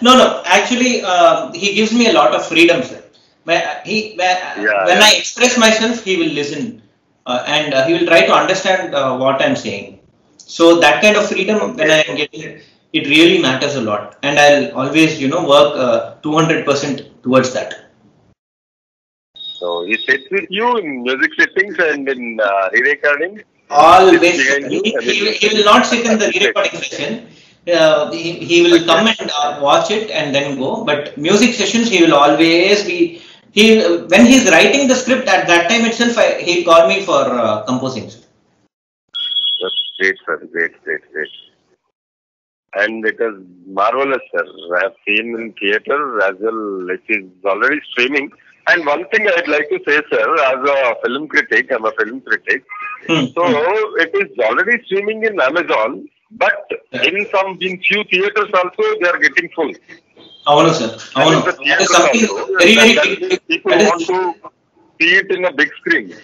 No, no. Actually, uh, he gives me a lot of freedom, sir. My, he, my, yeah, when yeah. I express myself, he will listen uh, and uh, he will try to understand uh, what I am saying. So that kind of freedom when I am getting, it really matters a lot. And I'll always, you know, work uh, two hundred percent towards that. So he sits with you in music settings and in uh, re-recording? Always, he, he, he will not sit in the recording session. Uh, he, he will come and uh, watch it and then go. But music sessions, he will always be. He when he is writing the script at that time itself, I, he'll call me for uh, composing. That's great, sir. Great, great, great. And it is marvelous, sir. I have seen in theatre as well. It is already streaming. And one thing I'd like to say, sir, as a film critic, I'm a film critic. Hmm. So it is already streaming in Amazon, but yeah. in some in few theaters also they are getting full. Oh no, sir. Oh no. That is something also, very very big. People that want is... to see it in a big screen.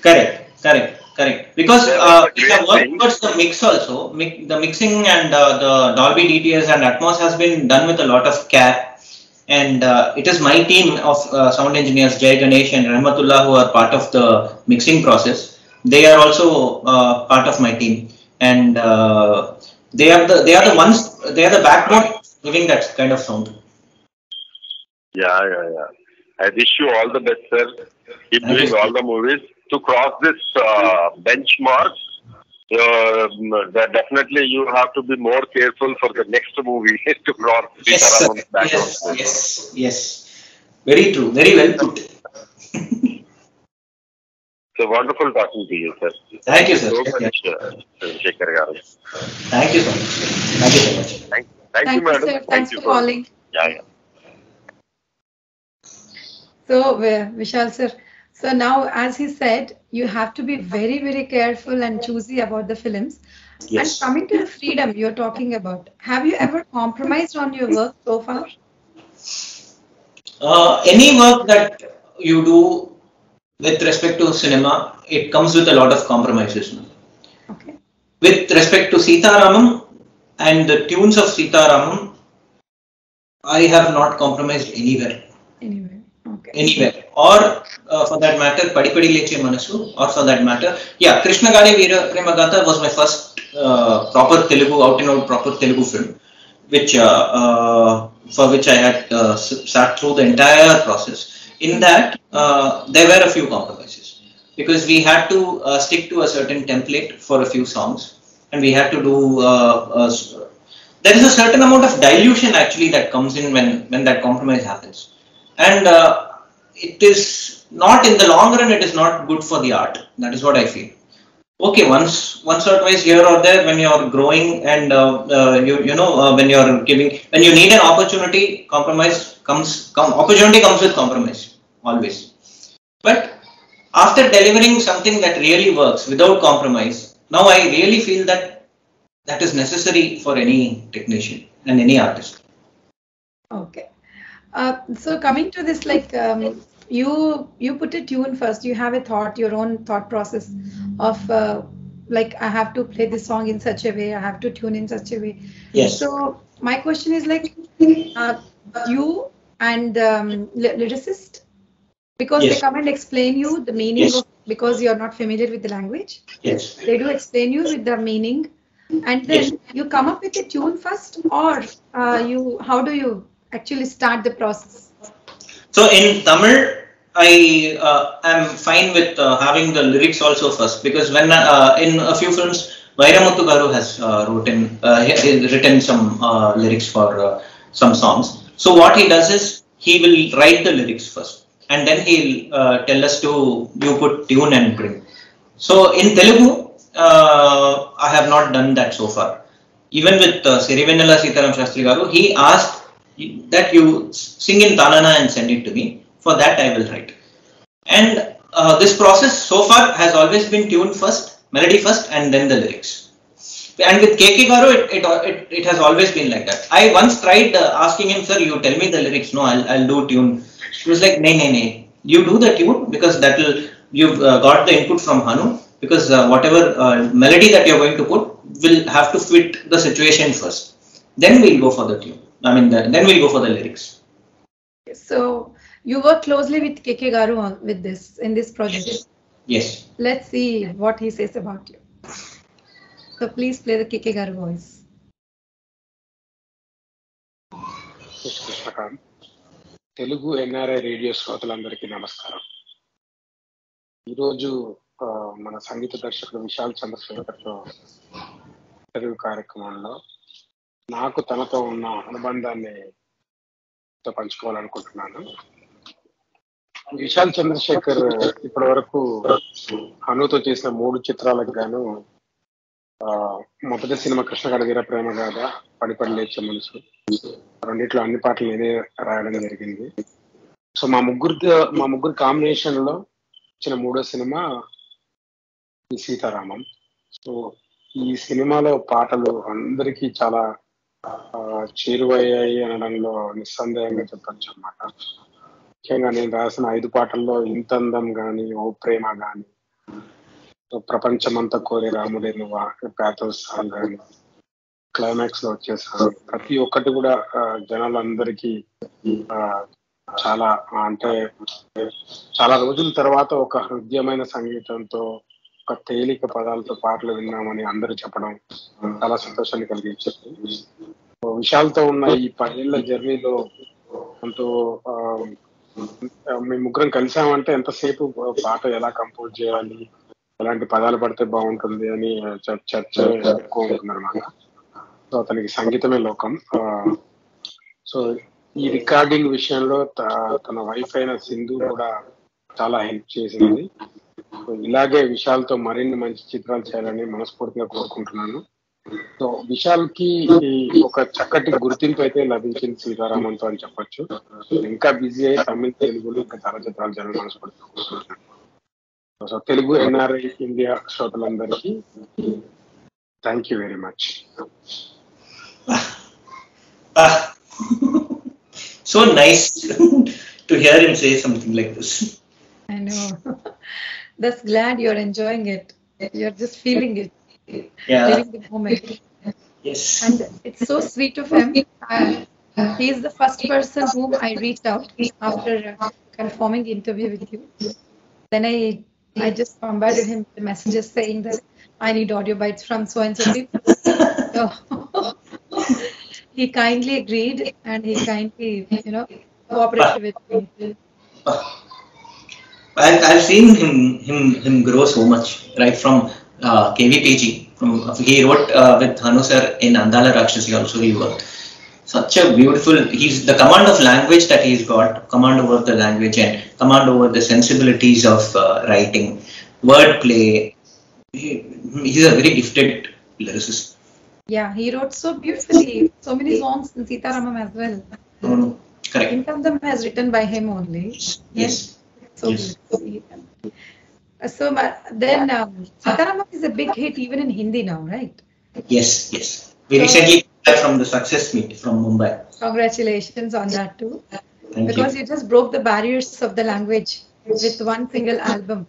Correct, correct, correct. Because uh, it has worked towards the mix also. Mi the mixing and uh, the Dolby D T S and Atmos has been done with a lot of care. And uh, it is my team of uh, sound engineers, Jay Ganesh and Rahmatullah, who are part of the mixing process. They are also uh, part of my team, and uh, they are the they are the ones they are the backbone giving that kind of sound. Yeah, yeah, yeah. I wish you all the best, sir. Keep Thank doing you, all sir. the movies to cross this uh, benchmark. Uh, definitely, you have to be more careful for the next movie to cross yes, Sita Ramam's background. Yes, yes, yes. Very true. Very well put. It's a wonderful talking to you, sir. Thank you, sir. Thank you so much. Thank you so much. Thank, thank, thank you, madam. Sir. Thanks thank you for calling. Yeah, yeah. So, Vishal sir. So now, as he said, you have to be very, very careful and choosy about the films. Yes. And coming to the freedom you're talking about, have you ever compromised on your work so far? Uh, any work that you do with respect to cinema, it comes with a lot of compromises. Okay. With respect to Sita Ramam and the tunes of Sita Ramam, I have not compromised anywhere. Anywhere. Okay. Anywhere, or uh, for that matter, Padi Padi Leche Manasu, or for that matter, yeah, Krishna Gadi Veera Prema Gaadha was my first uh, proper Telugu, out and out proper Telugu film, which uh, uh, for which I had uh, sat through the entire process. In that, uh, there were a few compromises because we had to uh, stick to a certain template for a few songs, and we had to do. Uh, uh, there is a certain amount of dilution actually that comes in when when that compromise happens. And uh, it is not in the long run, it is not good for the art. That is what I feel. Okay, once once or twice here or there when you are growing and uh, uh, you you know uh, when you are giving when you need an opportunity, compromise comes com opportunity comes with compromise always. But after delivering something that really works without compromise, now I really feel that that is necessary for any technician. and any artist. Okay. Uh, so coming to this, like um, you you put a tune first. You have a thought, your own thought process of uh, like I have to play this song in such a way. I have to tune in such a way. Yes. So my question is like uh, you and um, lyricist, because yes. they come and explain you the meaning yes. of, because you are not familiar with the language. Yes. They do explain you with the meaning, and then yes. you come up with a tune first, or uh, you how do you actually start the process? So in Tamil, I uh, am fine with uh, having the lyrics also first, because when uh, in a few films, Vairamuthu Garu has uh, written, uh, written some uh, lyrics for uh, some songs. So what he does is, he will write the lyrics first, and then he'll uh, tell us to, you put tune and bring. So in Telugu, uh, I have not done that so far. Even with uh, Sirivennela Sitarama Sastri Garu, he asked that you sing in Tanana and send it to me. For that I will write. And uh, this process so far has always been tune first, melody first, and then the lyrics. And with K K Garu, it, it, it, it has always been like that. I once tried uh, asking him, sir, you tell me the lyrics. No, I'll, I'll do tune. He was like, nay, nay, nay. You do the tune, because that will, you've uh, got the input from Hanu, because uh, whatever uh, melody that you're going to put will have to fit the situation first. Then we'll go for the tune. I mean, the, then we'll go for the lyrics. So you work closely with K K Garu on, with this in this project. Yes. Yes. Let's see what he says about you. So please play the K K Garu voice. This is Krishnakant. Telugu N R I Radio Shrotalandariki Namaskaram. Iroju mana Sangeeta Darshakulu Vishal Chandrasekhar tho Telugu Karyakramanlo నాకు తనతో ఉన్న అనుబంధాన్ని పంచుకోవాలనుకుంటున్నాను. విశాల్ చంద్రశేఖర్ ఇప్పటి వరకు హనుతో చేసిన మూడు చిత్రాలకు గాను మొదటి సినిమా కృష్ణ గడి వీర ప్రేమ గాథ, పడి పడి లేచే మనసు రెండిట్లో అన్ని పాటలు నేనే రాయడం జరిగింది. సో మా ముగ్గురికి మా ముగ్గురు కాంబినేషన్ లో వచ్చిన మూడో సినిమా ఈ సీతారామం. సో ఈ సినిమాలో పాటలు అందరికీ చాలా చేరువయ్యాయి అనడంలో నిస్సందేహంగా చెప్పచ్చు అన్నమాట. ముఖ్యంగా నేను రాసిన ఐదు పాటల్లో ఇంతందం గాని, ఓ ప్రేమ గాని, ప్రపంచమంతా కోరే రాముడే నువ్వా, ప్యాథోస్ సాంగ్ గాని, క్లైమాక్స్ లో వచ్చేసాను, ప్రతి ఒక్కటి కూడా జనాలందరికీ చాలా అంటే చాలా రోజుల తర్వాత ఒక హృదయమైన సంగీతంతో ఒక తేలిక పదాలతో పాటలు విన్నామని అందరూ చెప్పడం చాలా సంతోషాన్ని కలిగించింది. విశాల్తో ఉన్న ఈ పదేళ్ల జర్నీలో ఎంతో మేము ముగ్గురం కలిసామంటే ఎంతసేపు పాట ఎలా కంపోజ్ చేయాలి, ఎలాంటి పదాలు పడితే బాగుంటుంది అని చర్చ ఎక్కువ ఉంటుంది అనమాట. సో అతనికి సంగీతమే లోకం. సో ఈ రికార్డింగ్ విషయంలో తన వైఫ్ అయిన సింధు కూడా చాలా హెల్ప్ చేసింది. ఇలాగే విశాల్తో మరిన్ని మంచి చిత్రాలు చేయాలని మనస్ఫూర్తిగా కోరుకుంటున్నాను. సో విశాల్ కి ఒక చక్కటి గుర్తింపు అయితే లభించింది సీతారామంతో అని చెప్పొచ్చు. ఇంకా బిజీ అయ్యి తమిళ తెలుగులో ఇంకా చాలా చిత్రాలు చేయాలని మనస్ఫూర్తిగా కోరుకుంటున్నాను. సో తెలుగు ఎన్ఆర్ఐ ఇండియా శ్రోతలందరికీ thank you very much. So nice to hear him say something like this. I know. That's glad you're enjoying it. You're just feeling it. Yeah. During the moment. Yes. And it's so sweet of him. Uh, he's the first person whom I reached out after uh, confirming the interview with you. Then I I just bombarded him with messages saying that I need audio bites from so and so people. So he kindly agreed, and he kindly, you know, cooperated with me. I, I've seen him, him him grow so much, right? From uh, K V P G, from uh, he wrote uh, with Hanu sir in Andala Rakshasi also he worked. Such a beautiful, he's the command of language that he's got, command over the language and command over the sensibilities of uh, writing, wordplay. He, he's a very gifted lyricist. Yeah, he wrote so beautifully, so many songs in Sita Ramam as well. Mm, correct. Intandam has written by him only. Yes. Yes. So, yes. so uh, then um, Sita Ramam is a big hit even in Hindi now, right? Yes, yes. We so, recently from the success meet from Mumbai. Congratulations on that too. Thank because you. you just broke the barriers of the language with one single album.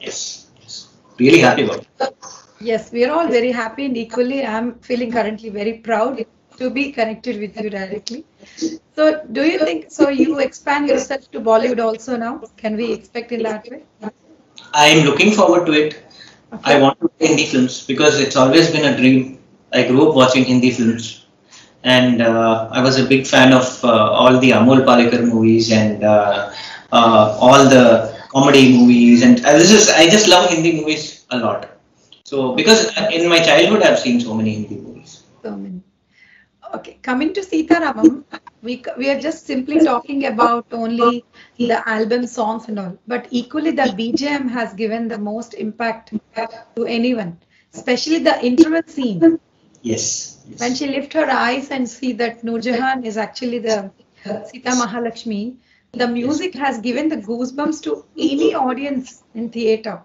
Yes. yes. Really happy about it. Yes, we are all very happy, and equally I'm feeling currently very proud to be connected with you directly. So do you think, so you expand yourself to Bollywood also now? Can we expect in that way? I am looking forward to it. Okay. I want to play Hindi films because it's always been a dream. I grew up watching Hindi films, and uh, I was a big fan of uh, all the Amol Palekar movies and uh, uh, all the comedy movies, and I just I just love Hindi movies a lot. So because in my childhood I've seen so many Hindi movies. So many. Okay, coming to Sita Ramam, we we are just simply talking about only the album songs and all, but equally the B G M has given the most impact to anyone, especially the intimate scene. Yes, yes. When she lift her eyes and see that Noor Jahan is actually the Sita Mahalakshmi, the music has given the goosebumps to any audience in theatre.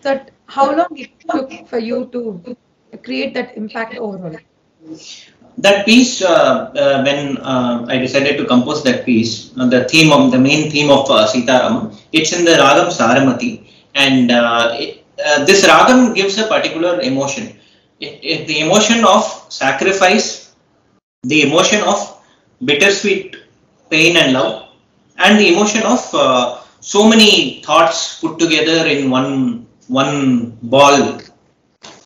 So how long it took for you to create that impact overall? That piece, uh, uh, when uh, I decided to compose that piece, uh, the theme of the main theme of uh, Sita Ramam, it's in the ragam Saramati, and uh, it, uh, this ragam gives a particular emotion. It, it, the emotion of sacrifice, the emotion of bittersweet pain and love, and the emotion of uh, so many thoughts put together in one one ball.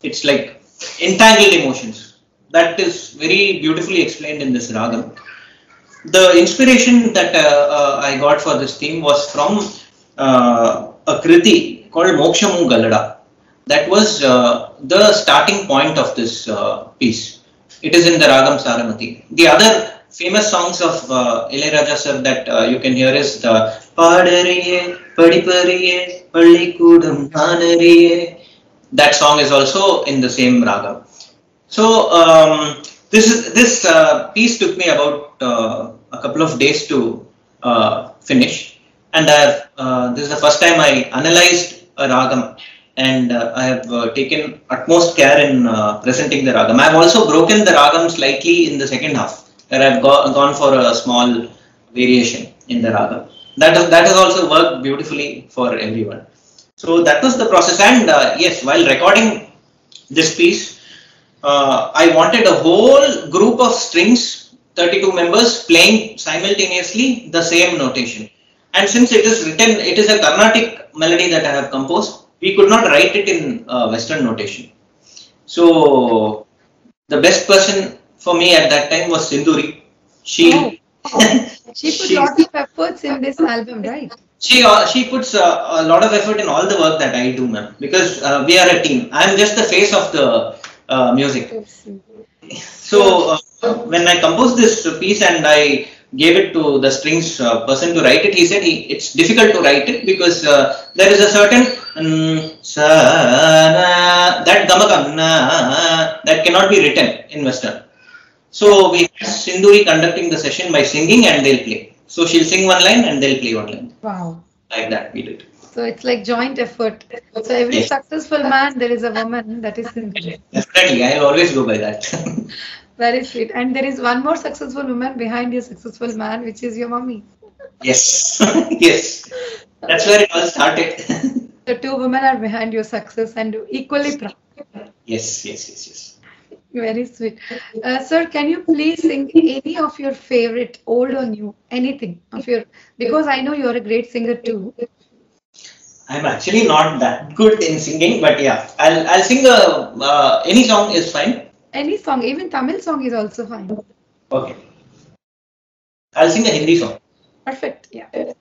It's like entangled emotions. That is very beautifully explained in this ragam. The inspiration that uh, uh, I got for this theme was from uh, a kriti called Mokshamu Galada. That was uh, the starting point of this uh, piece. It is in the ragam Saramati. The other famous songs of uh, Ilaiyaraaja sir that uh, you can hear is the Paadariye, Padipariye, Pallikudam Nanariye. That song is also in the same ragam. So um, this is, this uh, piece took me about uh, a couple of days to uh, finish, and I have, uh, this is the first time I analyzed a ragam. And uh, I have uh, taken utmost care in uh, presenting the ragam. I have also broken the ragam slightly in the second half, where I have go gone for a small variation in the ragam. That, is, that has also worked beautifully for everyone. So that was the process. And uh, yes, while recording this piece, uh, I wanted a whole group of strings, thirty-two members, playing simultaneously the same notation. And since it is written, it is a Carnatic melody that I have composed, we could not write it in uh, Western notation. So the best person for me at that time was Sindhuri. She oh. Oh. she put a lot of efforts in this album, right? She uh, she puts uh, a lot of effort in all the work that I do, ma'am, because uh, we are a team. I am just the face of the uh, music. So uh, when I composed this piece and I gave it to the strings uh, person to write it, he said he, it's difficult to write it because uh, there is a certain um, sa, that gamakamna that cannot be written in Western. So we had Sindhuri conducting the session by singing, and they'll play. So she'll sing one line and they'll play one line. Wow. Like that we did. So it's like joint effort. So every yes. successful man, there is a woman, that is Sindhuri. Definitely, I'll always go by that. Very sweet. And there is one more successful woman behind your successful man, which is your mommy. Yes. Yes. That's where it all started. The two women are behind your success and equally proud. Yes, yes, yes, yes. Very sweet. Uh, sir, can you please sing any of your favorite, old or new, anything of your, because I know you're a great singer too. I'm actually not that good in singing, but yeah, I'll, I'll sing a, uh, any song is fine. Any song, even Tamil song is also fine. Okay. I'll sing a Hindi song. Perfect, yeah.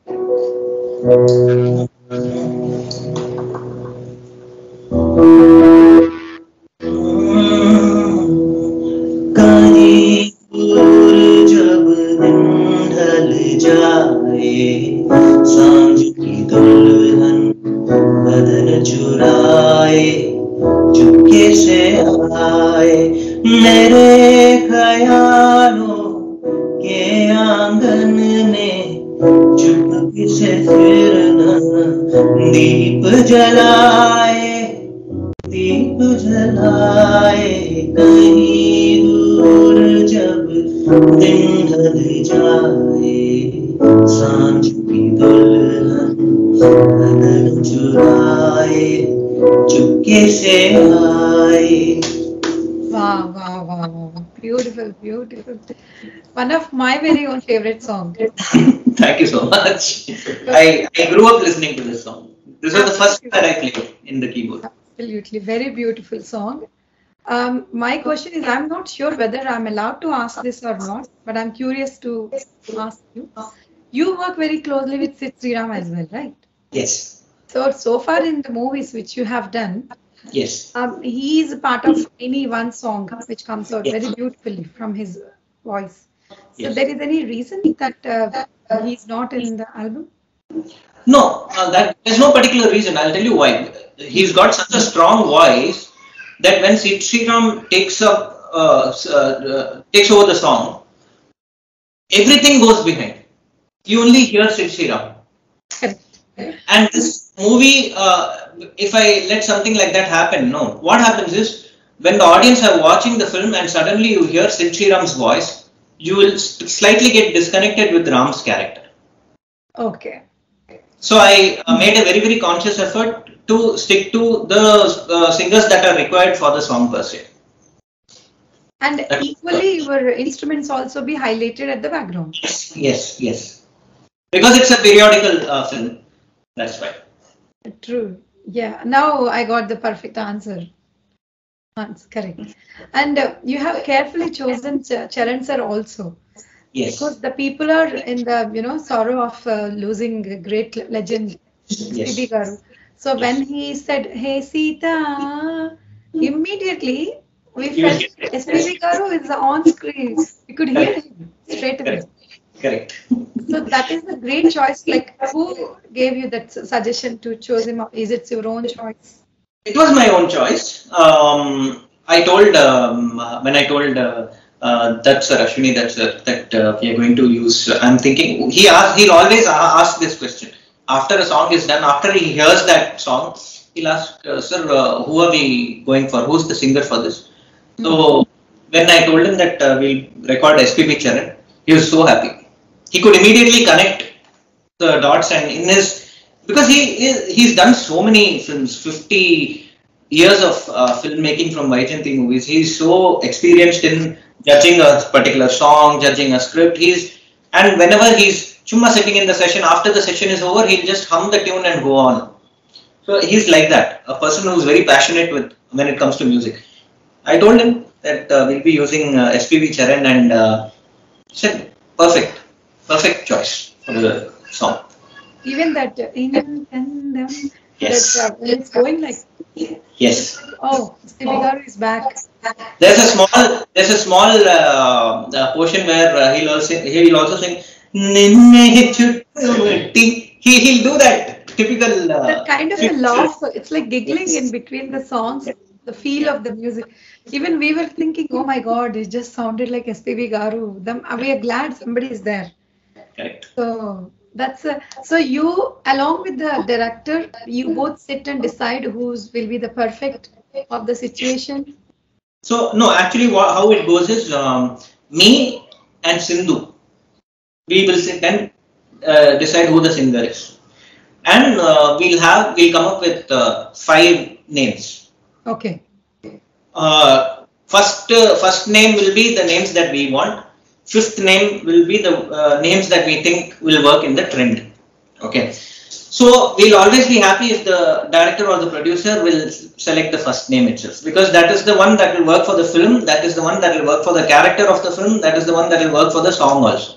मेरे ख्यालों के आंगन में चुपके से फिरना दीप जलाए दीप जलाए कहीं दूर डोर जब दिन ढल जाए सांझ की दुल्हन धन चुराए चुपके से आए. वाह वाह वाह beautiful beautiful one of my very own favorite songs. Thank you so much. I I grew up listening to this song. This was the first that I played in the keyboard. Absolutely, very beautiful song. Um, my question is, I'm not sure whether I'm allowed to ask this or not, but I'm curious to ask you. You work very closely with Sita Sriram as well, right? Yes. So, so far in the movies which you have done, yes, um, he is a part of any one song which comes out yes. very beautifully from his voice. So yes. there is any reason that uh, he's not in the album? No, uh, that, there's no particular reason. I'll tell you why. He's got such a strong voice that when Sita Sriram takes up, uh, uh, takes over the song, everything goes behind. You only hear Sita Sriram. And this movie, uh, if I let something like that happen, no. What happens is, when the audience are watching the film and suddenly you hear Sita Sriram's voice, you will slightly get disconnected with Ram's character. Okay. So I uh, made a very, very conscious effort to stick to the uh, singers that are required for the song per se. And That's equally good. Your instruments also be highlighted at the background. Yes, yes, yes. Because it's a periodical uh, film. That's right. True. Yeah. Now I got the perfect answer. That's correct. And uh, you have carefully chosen Ch Charan sir also. Yes. Because the people are in the, you know, sorrow of uh, losing a great legend. Yes. S P B Garu. So yes. when he said, "Hey Sita," immediately we felt S P B Garu is on screen. We could hear him straight away. Correct. So that is a great choice. Like, who gave you that suggestion to choose him? Is it your own choice? It was my own choice. Um, I told um, when I told uh, uh, that Sir Ashwini that uh, that uh, we are going to use. Uh, I'm thinking he asked. He'll always ask this question. After a song is done, after he hears that song, he'll ask, uh, sir, uh, who are we going for? Who's the singer for this? Mm-hmm. So when I told him that uh, we'll record S P B Charan, he was so happy. He could immediately connect the dots and in his, because he is, he's done so many films, fifty years of uh, filmmaking from Vaijayanti movies. He's so experienced in judging a particular song, judging a script. He's, and whenever he's Chumma sitting in the session, after the session is over, he'll just hum the tune and go on. So he's like that, a person who's very passionate with when it comes to music. I told him that uh, we'll be using uh, S P B Charan and uh, said perfect, perfect choice for the song. Even that uh, Intandam, yes. that uh, it's going like yes. Oh, Sita Garu is back. There's a small, there's a small uh, uh, portion where uh, he'll also he'll also sing. He, he'll do that typical uh, that kind of a laugh. It's like giggling in between the songs, the feel of the music. Even we were thinking, oh my god, it just sounded like S P B Garu. Them, we are glad somebody is there. Correct. So that's a, so you along with the director, you both sit and decide who's will be the perfect of the situation. So no, actually, how it goes is um, me and Sindhu. We will sit and uh, decide who the singer is, and uh, we'll have we'll come up with uh, five names. Okay. Uh, first uh, first name will be the names that we want. Fifth name will be the uh, names that we think will work in the trend. Okay. So we'll always be happy if the director or the producer will select the first name itself, because that is the one that will work for the film. That is the one that will work for the character of the film. That is the one that will work for the song also.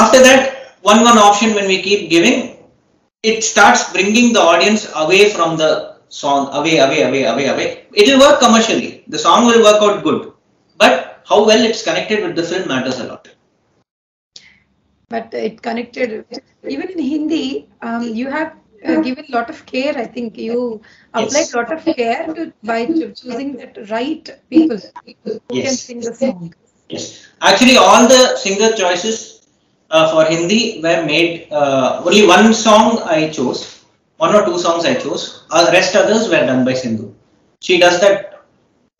After that, one one option when we keep giving, it starts bringing the audience away from the song, away, away, away, away, away. It will work commercially. The song will work out good, but how well it's connected with the film matters a lot. But it connected, even in Hindi, um, you have uh, given a lot of care. I think you applied yes. a lot of care to, by choosing the right people, people who yes. can sing the song. Yes, actually all the singer choices Uh, for Hindi were made, uh, only one song I chose, one or two songs I chose, uh, rest others were done by Sindhu. She does that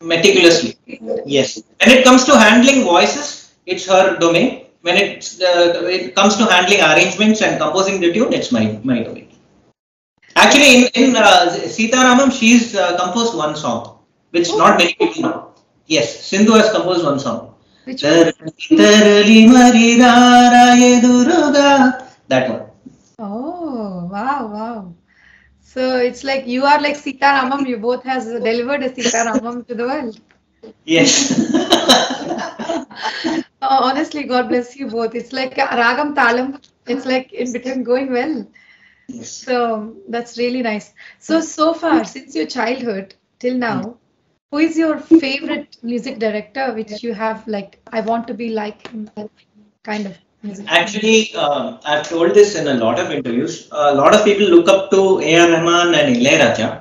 meticulously. Yes. When it comes to handling voices, it's her domain. When it's, uh, it comes to handling arrangements and composing the tune, it's my, my domain. Actually, in, in uh, Sita Ramam, she's uh, composed one song, which oh. not many people know. Yes, Sindhu has composed one song. Which one? That one. Oh, wow, wow. So it's like you are like Sita Ramam, you both has delivered a Sita Ramam to the world. Yes. Oh, honestly, God bless you both. It's like Ragam Talam. It's like in between going well. Yes. So that's really nice. So, so far since your childhood till now, who is your favorite music director which you have like, I want to be like him kind of? Actually, uh, I've told this in a lot of interviews. A lot of people look up to A R. Rahman and Ilaiyaraaja.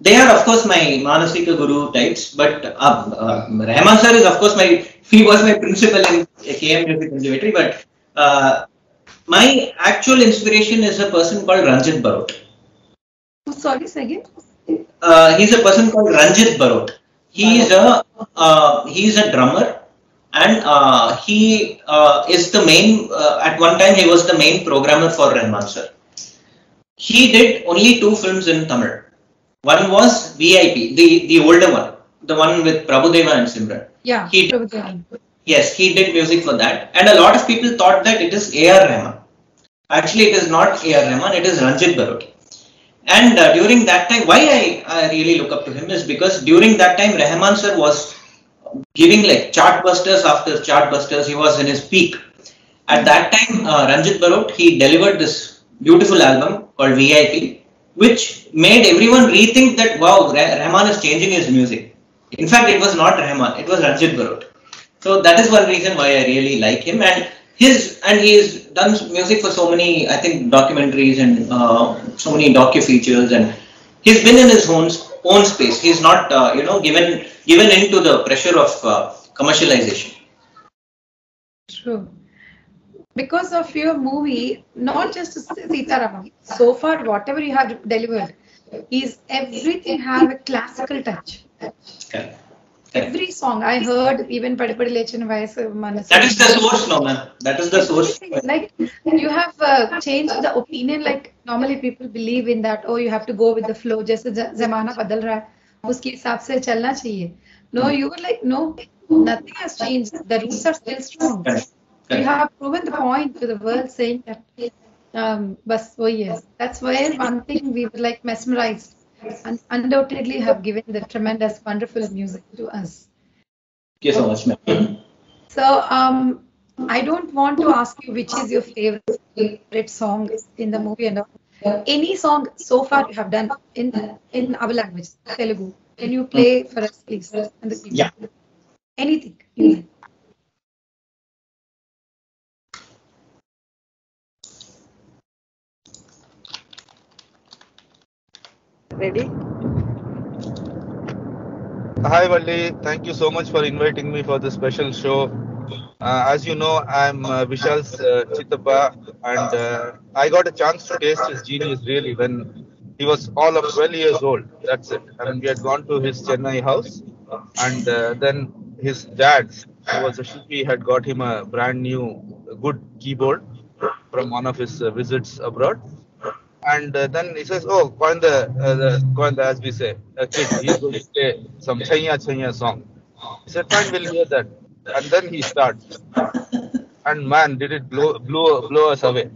They are, of course, my Manasika Guru types. But uh, uh, Rahman sir is, of course, my he was my principal in K M Music Conservatory. But uh, my actual inspiration is a person called Ranjit Barot. Sorry, say again. Uh, he's a person called Ranjit Barot. He is a uh, he is a drummer. And uh, he uh, is the main, uh, at one time he was the main programmer for Rahman sir. He did only two films in Tamil. One was V I P, the, the older one, the one with Prabhudeva and Simran. Yeah, he did, yes, he did music for that. And a lot of people thought that it is A R. Rahman. Actually, it is not A R. Rahman, it is Ranjit Barot. And uh, during that time, why I, I really look up to him is because during that time, Rahman sir was giving like chartbusters after chartbusters. He was in his peak. At that time, uh, Ranjit Barot, he delivered this beautiful album called V I P, which made everyone rethink that, wow, Rahman is changing his music. In fact, it was not Rahman, it was Ranjit Barot. So that is one reason why I really like him. And his and he has done music for so many, I think, documentaries and uh, so many docu-features. And he's been in his own own space. He's not, uh, you know, given given into the pressure of uh, commercialization. True. Because of your movie, not just Sita Ramam, so far whatever you have delivered, is everything have a classical touch. Okay. Every song I heard, even Padi Padi Leche Manasu. That is the source, no ma'am. That is the source. Like you have uh, changed the opinion. Like normally people believe in that. Oh, you have to go with the flow. Just zamana badal raha hai. Uski hisab se chalna chahiye. No, you were like no. Nothing has changed. The roots are still strong. Correct. Correct. You have proven the point to the world, saying that. Um, bas oh yes. That's where one thing we were like mesmerized. And undoubtedly have given the tremendous, wonderful music to us. Thank you so much, ma'am. So, um, I don't want to ask you which is your favorite, favorite song in the movie and all. Any song so far you have done in in our language, Telugu. Can you play for us, please? And the yeah. Anything. Anything. Ready? Hi Valli, thank you so much for inviting me for this special show. Uh, as you know, I'm uh, Vishal's uh, Chittappa, and uh, I got a chance to taste his genius really when he was all of twelve years old. That's it. And we had gone to his Chennai house, and uh, then his dad, who was a Shippy, had got him a brand new good keyboard from one of his uh, visits abroad. And uh, then he says, oh, Koinda, uh, the, as we say, a kid, he's going to play some Chanya Chanya song. He said, fine, we'll hear that. And then he starts. And man, did it blow, blow, blow us away.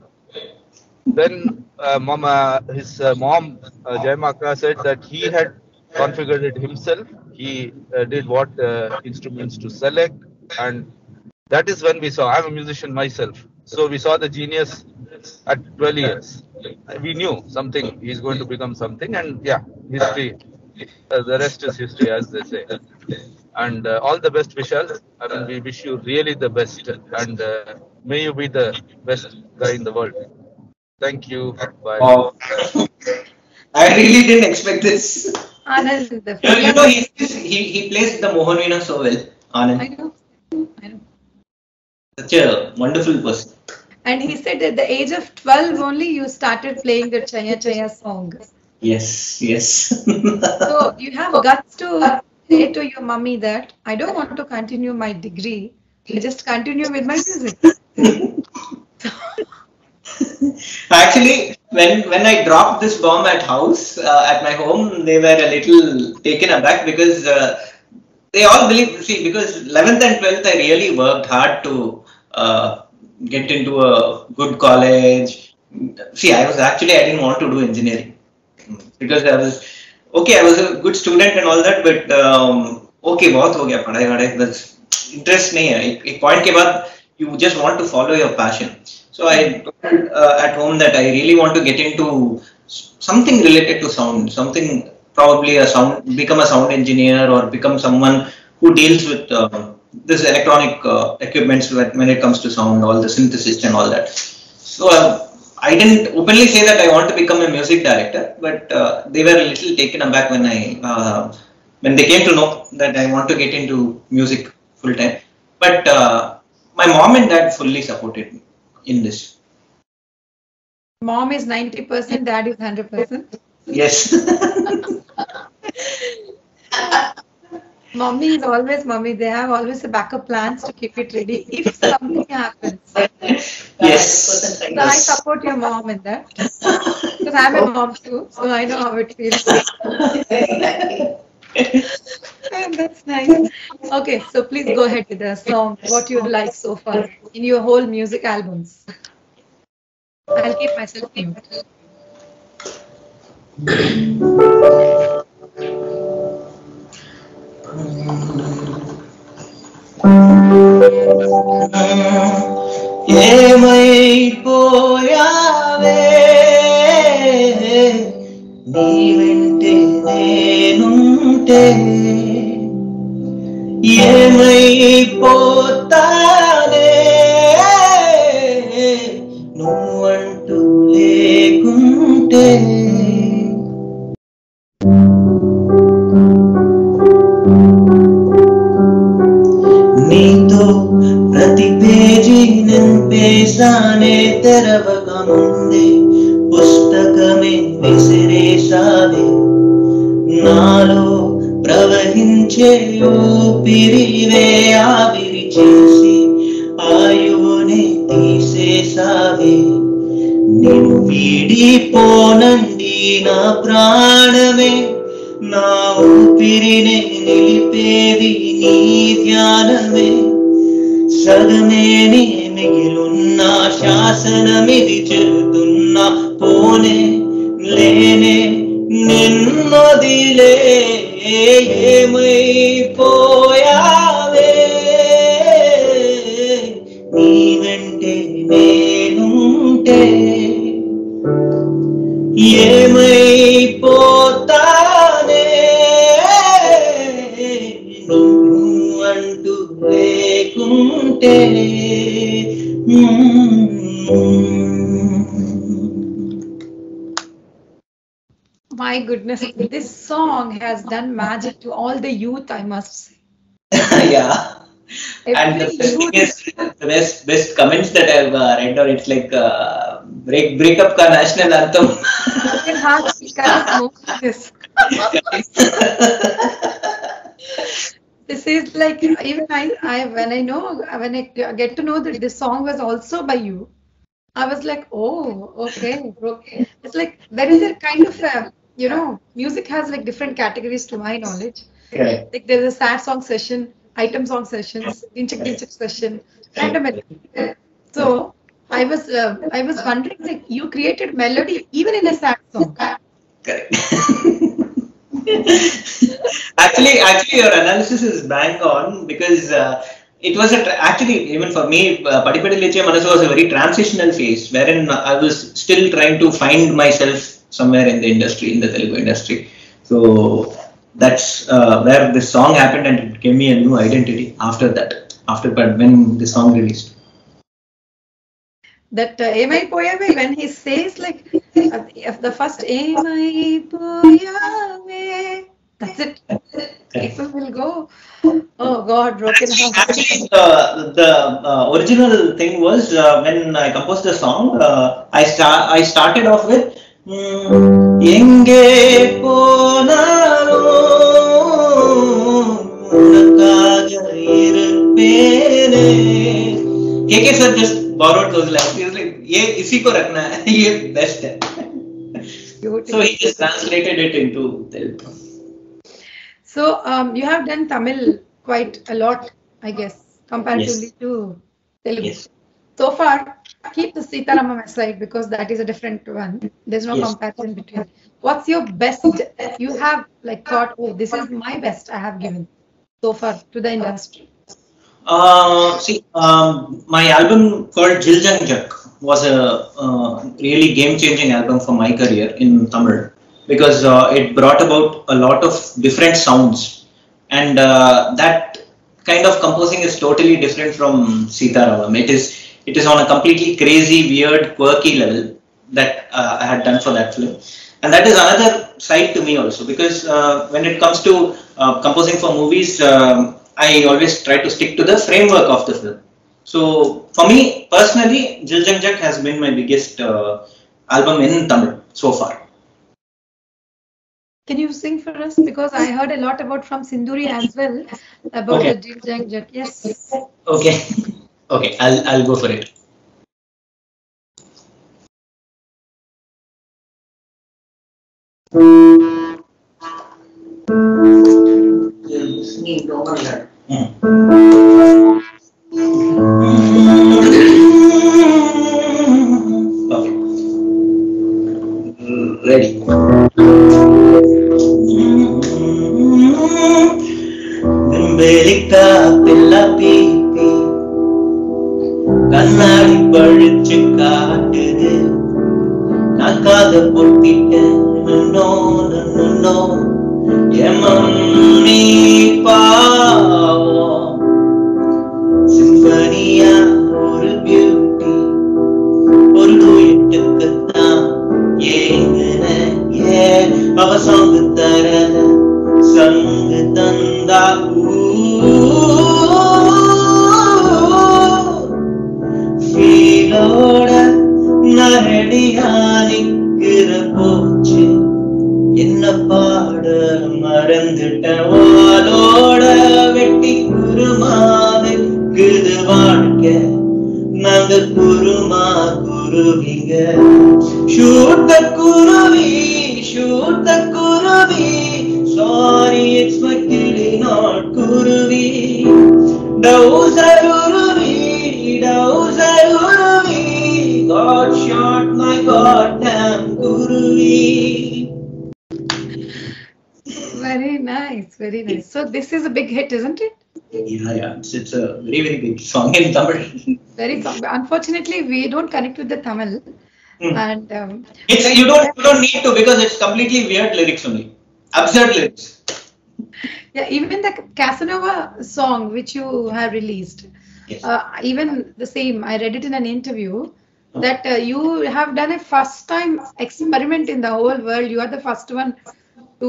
Then uh, mama, his uh, mom, uh, Jaimaka, said that he had configured it himself. He uh, did what uh, instruments to select. And that is when we saw, I'm a musician myself. So we saw the genius at twelve years. We knew something, he's going to become something, and yeah, history, uh, the rest is history, as they say. And uh, all the best, Vishal. I mean, we wish you really the best, and uh, may you be the best guy in the world. Thank you. Bye. Wow. I really didn't expect this. Anand, the you, you know, he, he, he plays the Mohanveena so well, Anand. I know. I know. Such a wonderful person. And he said at the age of twelve only you started playing the Chaya Chaya song. Yes, yes. So you have guts to say to your mummy that I don't want to continue my degree, I just continue with my music. Actually, when when I dropped this bomb at house, uh, at my home, they were a little taken aback because uh, they all believe, see, because eleventh and twelfth, I really worked hard to uh, get into a good college. See, I was actually, I didn't want to do engineering because I was, okay, I was a good student and all that, but um, okay, bahut ho gaya, padhai vadhai, bas interest nahi hai. Ek point ke baad, you just want to follow your passion. So I told uh, at home that I really want to get into something related to sound, something probably a sound, become a sound engineer or become someone who deals with uh, this electronic uh, equipments when it comes to sound, all the synthesis and all that. So uh, I didn't openly say that I want to become a music director, but uh, they were a little taken aback when I uh, when they came to know that I want to get into music full time. But uh, my mom and dad fully supported me in this. Mom is ninety percent, dad is one hundred percent. Yes. Mommy is always mommy. They have always a backup plans to keep it ready if something happens. Yes. So I support your mom in that. Because I'm a mom too, so I know how it feels. That's nice. Okay, so please go ahead with the song, what you like so far in your whole music albums. I'll keep myself named. Yemai potane no one to legunte. Nito pratipeji nanpesane teravagamande pustakame visereshade nalo. Pravahinche o pirive avirichesi ayone tisesave nenu vidiponandi na praname na upirine nilipedi ni dhyaname sagame ni migilunna shasanamidi cherutunna pone lene ninnodile. Yemai poyave neevante nenunte yemai potane nunnu antu lekunte. My goodness, this song has done magic to all the youth, I must say. Yeah. Every and the best, is, the best, best comments that I've uh, read, or it's like uh, break break up ka national anthem. This is like even I, I when I know when I get to know that this song was also by you. I was like, oh, okay, okay. It's like there is a kind of a, you know, music has like different categories to my knowledge. Okay. Like there's a sad song session, item song sessions, dinchik dinchik session, random melody. So I was, uh, I was wondering, like you created melody even in a sad song. Correct. actually, actually, your analysis is bang on because. Uh, It was a actually even for me, uh, Padi Padi Leche Manasu was a very transitional phase wherein I was still trying to find myself somewhere in the industry, in the Telugu industry. So that's uh, where this song happened and it gave me a new identity after that, after but when the song released. That Amay Koyya, when he says like uh, the first Amay Koyya. That's it. People will go. Oh God, broken heart. Actually, uh, the uh, original thing was uh, when I composed the song. Uh, I start. I started off with Yenge Ponaro Barot was like, he was like, ये इसी को रखना है, ये best है. So he just translated it into Telugu. So um, you have done Tamil quite a lot, I guess, comparatively yes. to Telugu. Yes. So far, keep the Sita Ramam aside because that is a different one. There's no yes. comparison between. What's your best? You have like thought, oh, this is my best I have given so far to the industry. Uh, see, um, my album called Jil Jung Juk was a uh, really game-changing album for my career in Tamil because uh, it brought about a lot of different sounds, and uh, that kind of composing is totally different from Sita Ramam. It is it is on a completely crazy, weird, quirky level that uh, I had done for that film, and that is another side to me also because uh, when it comes to uh, composing for movies. Um, I always try to stick to the framework of the film. So for me personally, Jil Jung Juk has been my biggest uh, album in Tamil so far. Can you sing for us? Because I heard a lot about from Sindhuri as well about okay. the Jil Jung Juk. Yes. Okay. Okay. I'll I'll go for it. Yes. Mm. Okay. Ready. Belita pilla pipi, kannadi palichu kaatudhu, nakada pottite no no no, yemammi paavo. Symphony or beauty or do it katna yene ye avasang tarana sang tanda feeloda naradiyanikira poche enna paada marandutta oloda vetti kurumave வாழ்க்கை நாங்க குருமா குருவிங்க சூட்ட குருவி சூட்ட குருவி sorry it's my கிளி not குருவி டவுசர் உருவி டவுசர் உருவி காட் ஷாட் மை காட் நாம் குருவி. Very nice, very nice. So this is a big hit, isn't it? Yeah, yeah. It's, it's a very, very big song in Tamil. Very song. Unfortunately, we don't connect with the Tamil. Mm. And um, it's you don't you don't need to because it's completely weird lyrics only, absurd lyrics. Yeah, even the Casanova song which you have released, yes. uh, even the same. I read it in an interview oh. that uh, you have done a first-time experiment in the whole world. You are the first one to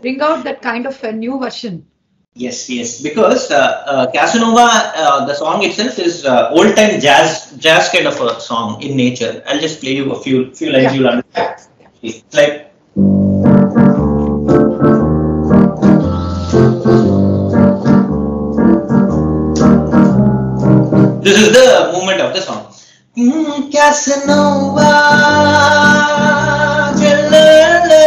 bring out that kind of a new version. Yes, yes, because uh, uh, Casanova, uh, the song itself is uh, old-time jazz, jazz kind of a song in nature. I'll just play you a few, few lines. Yeah. You'll understand. Yeah. It's like. This is the movement of the song. Mm, Casanova, Casanova,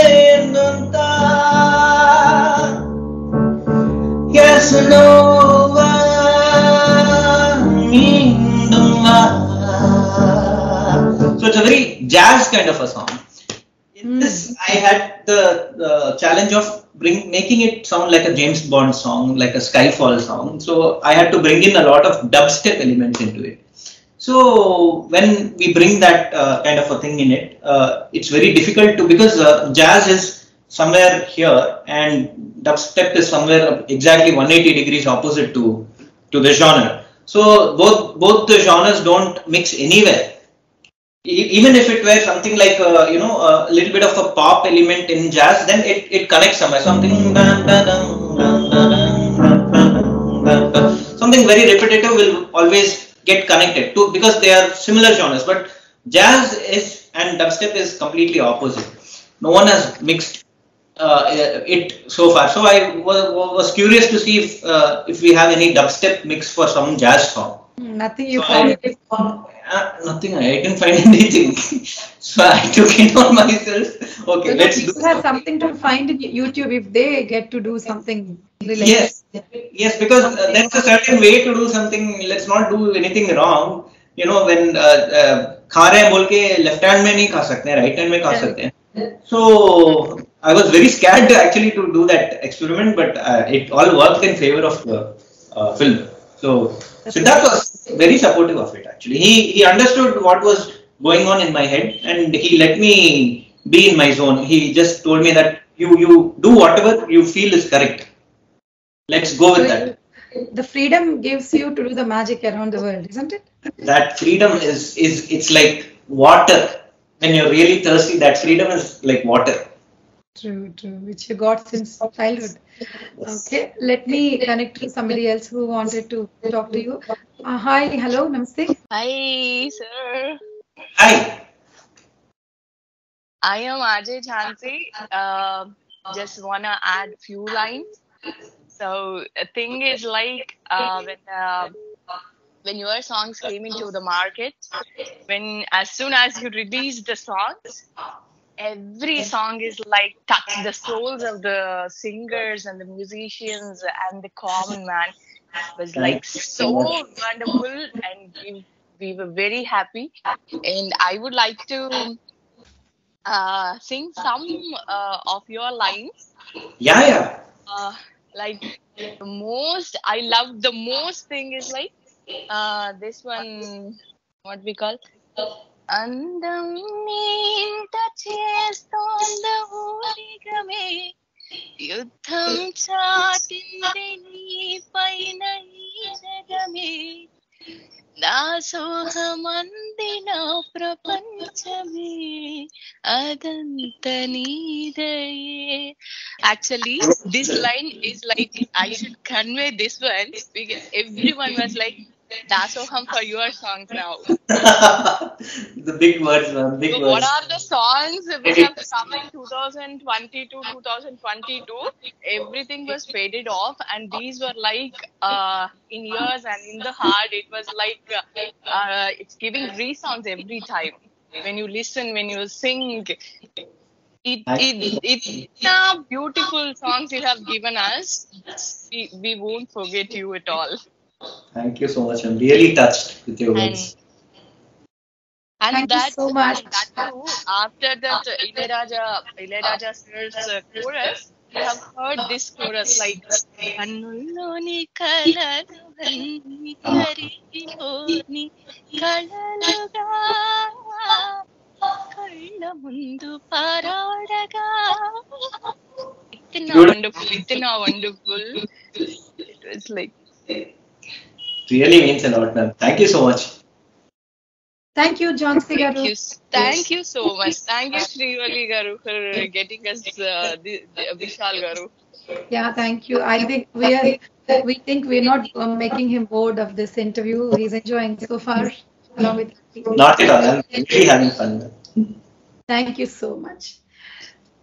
so it's a very jazz kind of a song. In this, I had the, the challenge of bring, making it sound like a James Bond song, like a Skyfall song. So I had to bring in a lot of dubstep elements into it. So when we bring that uh, kind of a thing in it, uh, it's very difficult to because uh, jazz is somewhere here and dubstep is somewhere exactly one hundred eighty degrees opposite to to the genre. So both both the genres don't mix anywhere. E even if it were something like a, you know a little bit of a pop element in jazz, then it it connects somewhere. Something something very repetitive will always get connected to because they are similar genres. But jazz is and dubstep is completely opposite. No one has mixed Uh, it so far. So I was, was curious to see if uh, if we have any dubstep mix for some jazz song. Nothing you so found? I, uh, nothing. I didn't find anything. So I took it on myself. Okay, so let's do something. Have something to find in YouTube if they get to do something related. Yes, yes, because uh, that's a certain way to do something. Let's not do anything wrong. You know, when uh, uh, खा रहे हैं बोल के left hand में नहीं खा सकते हैं, right hand में खा सकते हैं. So I was very scared actually to do that experiment, but uh, it all worked in favor of the uh, film. So Siddharth was very supportive of it actually. He he understood what was going on in my head and he let me be in my zone. He just told me that you you do whatever you feel is correct. Let's go with that. The freedom gives you to do the magic around the world, isn't it? That freedom is is it's like water. When you're really thirsty, that freedom is like water. True, true, which you got since childhood. Yes. Okay, let me connect to somebody else who wanted to talk to you. Uh, hi, hello, namaste. Hi, sir. Hi. I am R J Chansi. Uh, just wanna add few lines. So the thing is like uh, when uh, when your songs came into the market, when as soon as you release the songs, every song is like touch the souls of the singers and the musicians and the common man. It was like so wonderful and we, we were very happy. And I would like to uh, sing some uh, of your lines. Yeah, yeah. Uh, like the most, I love the most thing is like, Uh, this one, what we call? Andam ninta chestonda urigame yuddham chaatinde nee paina iragame dasohamandina prapanchame adanta needaye. Actually, this line is like, I should convey this one because everyone was like, that's what I'm for your songs now. The big words, man. Big so words. What are the songs which have come in two thousand twenty-two, two thousand twenty-two? Everything was faded off, and these were like uh, in ears and in the heart. It was like uh, uh, it's giving resounds every time when you listen, when you sing. It, it, it, the beautiful songs you have given us, we, we won't forget you at all. Thank you so much. I'm really touched with your words. And, and that, you so much. That too, after that Ilaiyaraaja, Ilaiyaraaja sir's uh, chorus, you have heard this chorus like Kannunule kalalu karioni kalaluga kanna mundu paradaga. Itna wonderful, itna wonderful. It was like. It really means a lot, ma'am. Thank you so much. Thank you, Jonsi Garu. Thank you, thank you so much. Thank you, Srivali Garu, for getting us uh, the, the Vishal Garu. Yeah, thank you. I think we are. We think we're not um, making him bored of this interview. He's enjoying so far. Along with not at all. I'm really having fun. Thank you so much.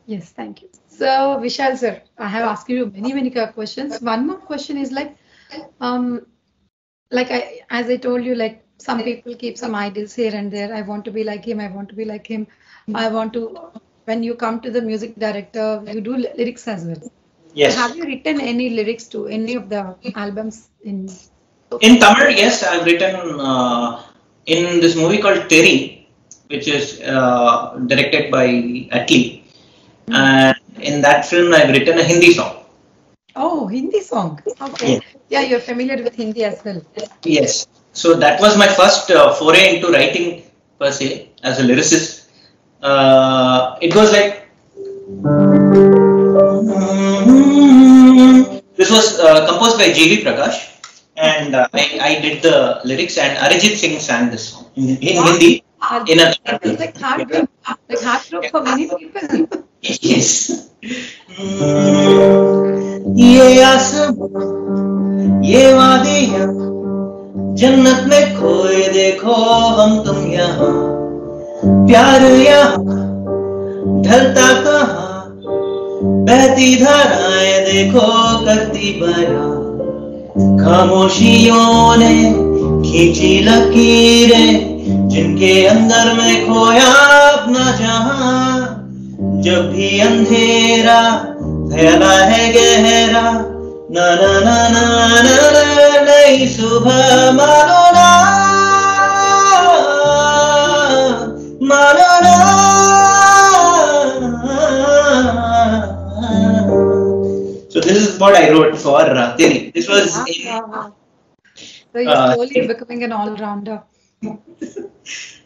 Yes, thank you. So, Vishal sir, I have asked you many, many questions. One more question is like. Um, like I, as I told you, like some people keep some ideals here and there. I want to be like him. I want to be like him. I want to. When you come to the music director, you do lyrics as well. Yes. Have you written any lyrics to any of the albums in? In Tamil, yes, I've written uh, in this movie called Teri, which is uh, directed by Atli, mm-hmm. and in that film, I've written a Hindi song. Oh, Hindi song. Okay. Yeah. Yeah, you're familiar with Hindi as well. Yes. So that was my first uh, foray into writing per se as a lyricist. Uh, it goes like this was uh, composed by J V Prakash, and uh, I, I did the lyrics and Arijit Singh sang this song in, in wow. Hindi. In a it's like heartbreak, like heartbreak for many people. Yes. ये आसमां ये वादियाँ जन्नत में खोए देखो हम तुम यहाँ प्यार यहाँ ढलता कहाँ बहती धाराएं देखो करती बयां खामोशियों ने खींची लकीरें जिनके अंदर मैं खोया अपना जहां, जब भी अंधेरा फैला है गहरा, ना ना ना ना ना ना नई सुबह मानो ना मानो ना So this is what I wrote for uh, Teri. This was uh, So you're uh, slowly becoming an all-rounder.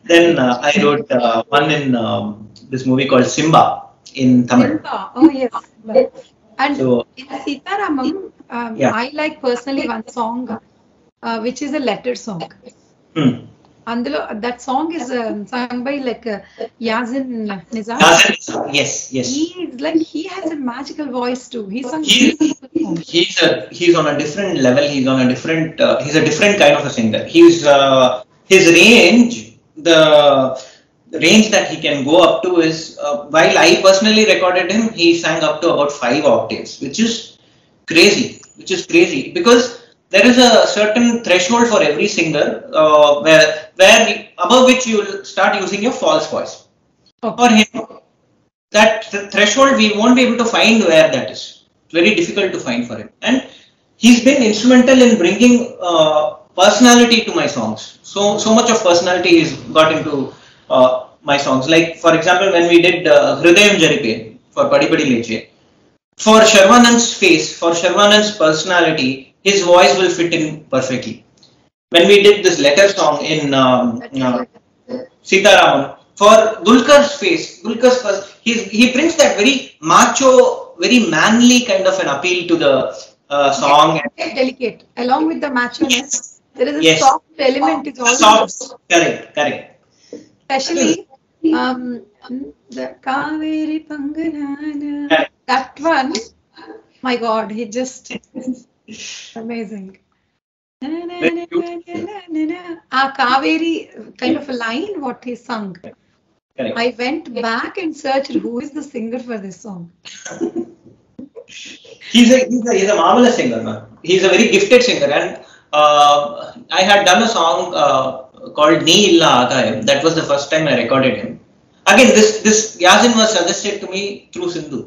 Then uh, I wrote uh, one in um, this movie called Simba in Tamil. Simba, oh yes. And so, in Sita Ramam, um, yeah. I like personally one song, uh, which is a letter song. Hmm. And that song is uh, sung by like uh, Yazin Nizar. Yazin, yes, yes. He's like he has a magical voice too. He's sung. He's, he's a he's on a different level. He's on a different. Uh, he's a different kind of a singer. He's uh, his range, the range that he can go up to is. Uh, while I personally recorded him, he sang up to about five octaves, which is crazy. Which is crazy because there is a certain threshold for every singer uh, where. Where above which you will start using your false voice. Okay. For him, that th threshold we won't be able to find where that is. It's very difficult to find for him. And he's been instrumental in bringing uh, personality to my songs. So so much of personality he's got into uh, my songs. Like for example, when we did uh, Hridayam Jaripe for Padi Padi Leche, for Sharvanand's face, for Sharvanand's personality, his voice will fit in perfectly. When we did this letter song in um, uh, Sita Ramam, for Dulkar's face, Dulkar's face, he he brings that very macho, very manly kind of an appeal to the uh, song. Very delicate, along with the macho-ness, yes. There is a yes. soft element. Is also soft, correct, correct. Especially um, the Kaveri Pangalana. That one, my God, he just amazing. Na, na, na, na, na, na, na. Ah, Kaveri kind of a line what he sung. Correct. I went back and searched who is the singer for this song. he's, a, he's, a, he's a marvelous singer, man. He's a very gifted singer, and uh, I had done a song uh, called Ni Illa Agāyam. That was the first time I recorded him. Again, this this Yazin was suggested to me through Sindhu.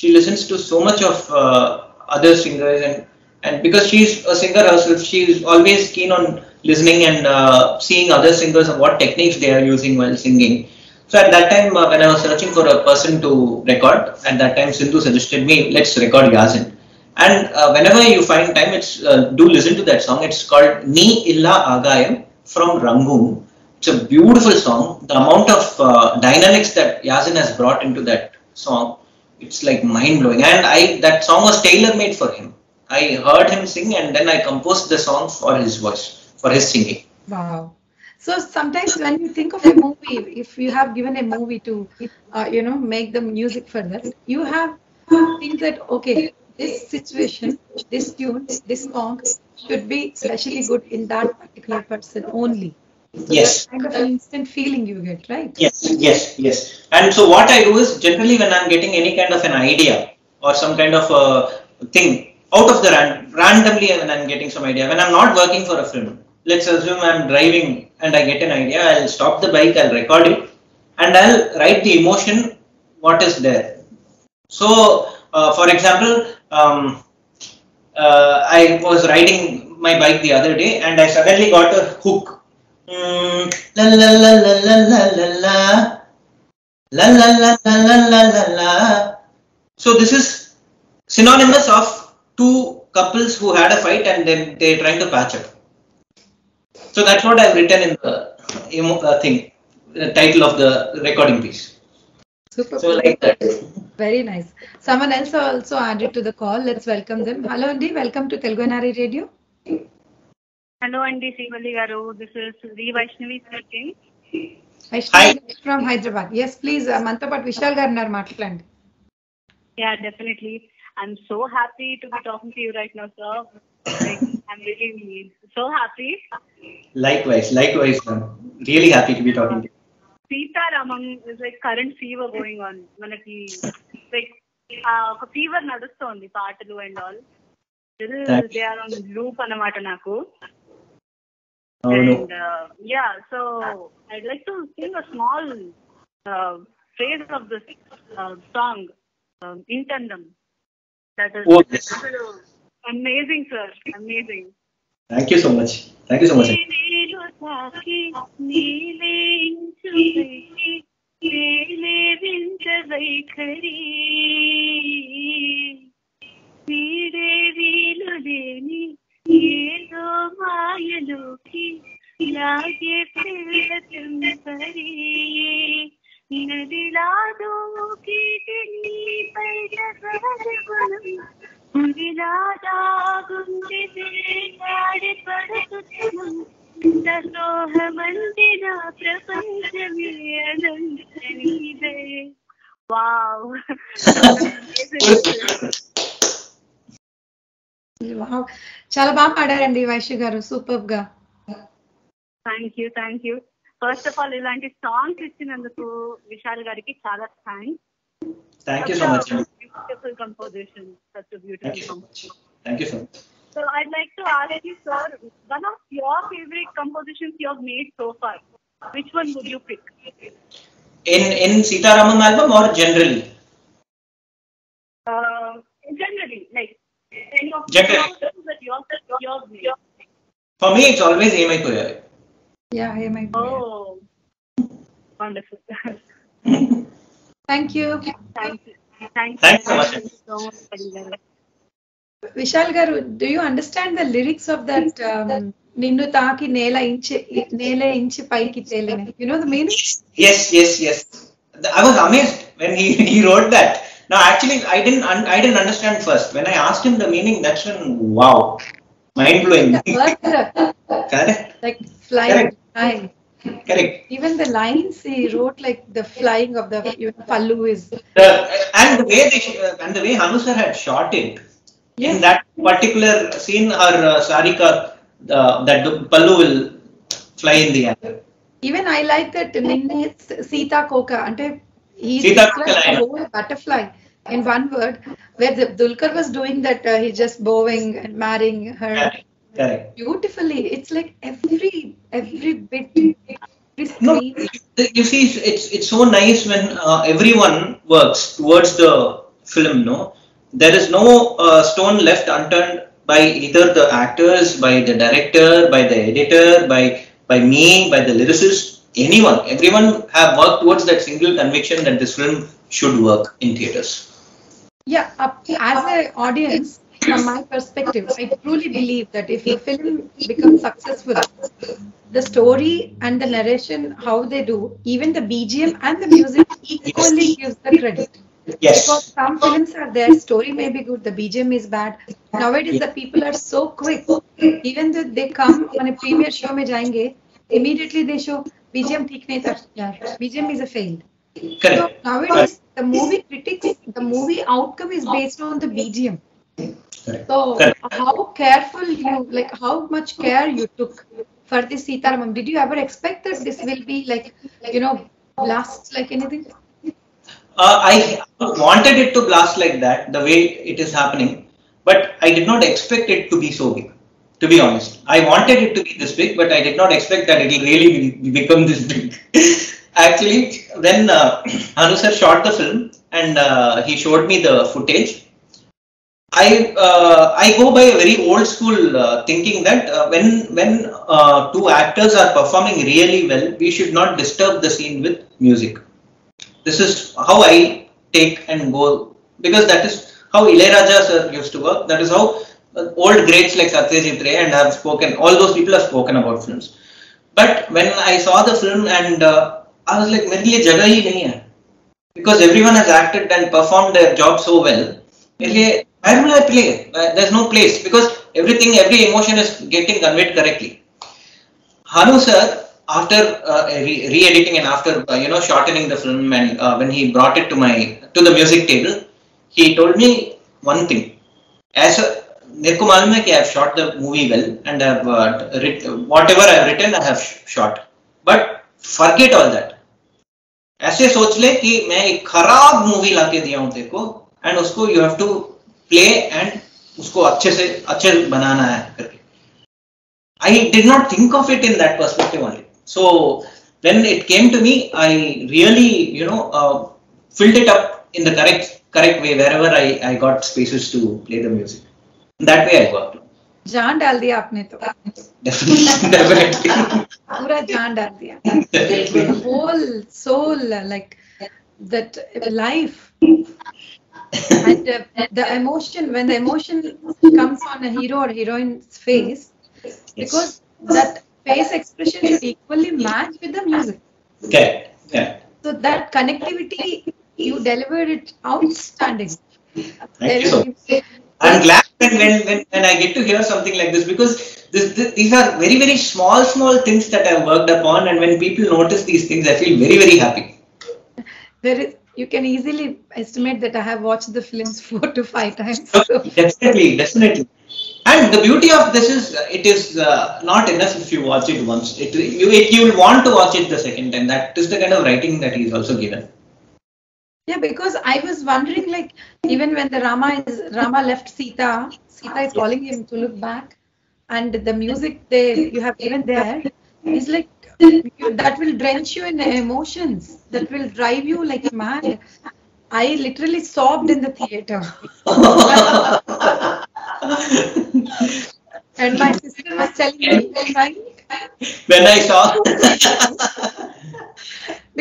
She listens to so much of uh, other singers and. And because she's a singer herself, she's always keen on listening and uh, seeing other singers and what techniques they are using while singing. So at that time, uh, when I was searching for a person to record, at that time Sindhu suggested me, let's record Yazin. And uh, whenever you find time, it's uh, do listen to that song. It's called Ni Illa Agāyam from Rangoon. It's a beautiful song. The amount of uh, dynamics that Yazin has brought into that song, it's like mind-blowing. And I that song was tailor-made for him. I heard him sing and then I composed the song for his voice, for his singing. Wow. So sometimes when you think of a movie, if you have given a movie to, uh, you know, make the music for that, you have to think that, okay, this situation, this tune, this song should be especially good in that particular person only. So yes. Kind of an instant feeling you get, right? Yes, yes, yes. And so what I do is generally when I'm getting any kind of an idea or some kind of a thing, out of the ran randomly and I'm getting some idea. When I'm not working for a film, let's assume I'm driving and I get an idea, I'll stop the bike, I'll record it and I'll write the emotion, what is there. So, uh, for example, um, uh, I was riding my bike the other day and I suddenly got a hook. Mm, la la la la la la la la la la la la la la. So this is synonymous of two couples who had a fight and then they're trying to patch up. So that's what I've written in the thing, the title of the recording piece. Super. So like that. Very nice. Someone else also added to the call. Let's welcome them. Hello, Andi. Welcome to Telugu N R I Radio. Hello, Andi Sivali Garu. This is Sri Vaishnavi speaking. Vaishnavi from Hyderabad. Yes, please. Mantapat Vishal Garnar Matland. Yeah, definitely. I'm so happy to be talking to you right now, sir. Like, I'm really so happy. Likewise, likewise, ma'am. Really happy to be talking to you. Sita Ramam is like current fever going on. Manaki, like, uh, fever nadustondi, paatalu and all. They are on loop anamata naku. And uh, yeah, so I'd like to sing a small uh, phrase of this uh, song, uh, Intandam. That is oh, yes. amazing, sir. Amazing. Thank you so much. Thank you so much. Wow. Wow. Chala baa paadaranandi Vaishya garu, superb ga. Thank you, thank you. First of all, ilanti songs ichinanduku Vishal gariki chala thanks. Thank you so much. Beautiful composition, such a beautiful composition. Thank you so much. So I'd like to ask you, sir, one of your favorite compositions you have made so far, which one would you pick? In in Sita Ramam album or generally? Uh, generally, like any of generally. That yours, yours, yours. For me, it's always Amay Koyya. Yeah, Amay Koyya. Oh, wonderful! Thank you. Thank you. Thank Thanks you. So much. Thank you so much. Vishal garu, do you understand the lyrics of that? Um, Ninnu taaki nela inch nela inch paiki telene. You know the meaning? Yes, yes, yes. I was amazed when he he wrote that. Now, actually, I didn't I didn't understand first. When I asked him the meaning, that's when wow, mind blowing. Correct. Like flying. Correct. Correct. Even the lines he wrote, like the flying of the you know, pallu is. The, and the way they, uh, and the way Hanu sir had shot it. Yes. In that particular scene, our uh, sarika. Uh, that pallu will fly in the air. Even I like that Ninne Sita Koka. Ante he's Sita like a whole butterfly in one word. Where the Dulkar was doing that, uh, he's just bowing and marrying her correct, correct. Beautifully. It's like every every bit. Every no, you see, it's it's so nice when uh, everyone works towards the film. No, there is no uh, stone left unturned. By either the actors, by the director, by the editor, by by me, by the lyricist, anyone, everyone have worked towards that single conviction that this film should work in theatres. Yeah, uh, as an audience, from my perspective, I truly believe that if a film becomes successful, the story and the narration, how they do, even the B G M and the music equally yes. gives the credit. Yes. Because some films are there, story may be good, the B G M is bad. Nowadays yeah. the people are so quick. Even though they come on a premiere show, mein jayenge, immediately they show B G M theek nahi tha, yaar. B G M is a fail. Correct. So nowadays Correct. the movie critics, the movie outcome is based on the B G M. Correct. So Correct. how careful you, like how much care you took for this Sita Ramam? Did you ever expect that this will be like, you know, blast like anything? Uh, I wanted it to blast like that, the way it is happening, but I did not expect it to be so big, to be honest. I wanted it to be this big, but I did not expect that it will really be, become this big. Actually, when uh, Hanu sir shot the film and uh, he showed me the footage, I uh, I go by a very old school uh, thinking that uh, when, when uh, two actors are performing really well, we should not disturb the scene with music. This is how I take and go, because that is how Ilaiyaraaja sir used to work. That is how old greats like Satyajit Ray and have spoken, all those people have spoken about films. But when I saw the film and uh, I was like, mere liye jagah hi nahi hai, because everyone has acted and performed their job so well. Mere liye, where will I play? There's no place, because everything, every emotion is getting conveyed correctly. Hanu sir, after uh, re-editing and after uh, you know shortening the film, and uh, when he brought it to my to the music table, he told me one thing. As I have shot the movie well and I've uh, written, whatever I've written I have shot. But forget all that. ऐसे सोच ले कि मैं एक खराब movie लाके दिया हूँ तेरे को, and उसको you have to play and उसको अच्छे से अच्छे बनाना है करके. I did not think of it in that perspective only. So when it came to me, I really, you know, uh, filled it up in the correct correct way wherever I, I got spaces to play the music. That way I worked. जान डाल दिया आपने तो. Definitely. पूरा जान डाल दिया. Whole soul, like that life. And uh, the emotion, when the emotion comes on a hero or heroine's face, yes. Because that face expression should equally match with the music. Okay. Yeah. So that connectivity, you delivered it outstanding. Thank you so. I'm glad when, when, when I get to hear something like this, because this, this, these are very, very small, small things that I've worked upon. And when people notice these things, I feel very, very happy. There is. You can easily estimate that I have watched the films four to five times. So. Definitely, definitely. And the beauty of this is, it is uh, not enough if you watch it once. It, you, it, you will want to watch it the second time. That is the kind of writing that he is also given. Yeah, because I was wondering, like, even when the Rama is Rama left Sita, Sita is calling him to look back, and the music they you have given there is like, that will drench you in emotions, that will drive you like mad. I literally sobbed in the theater. And my sister was telling me when I, when I saw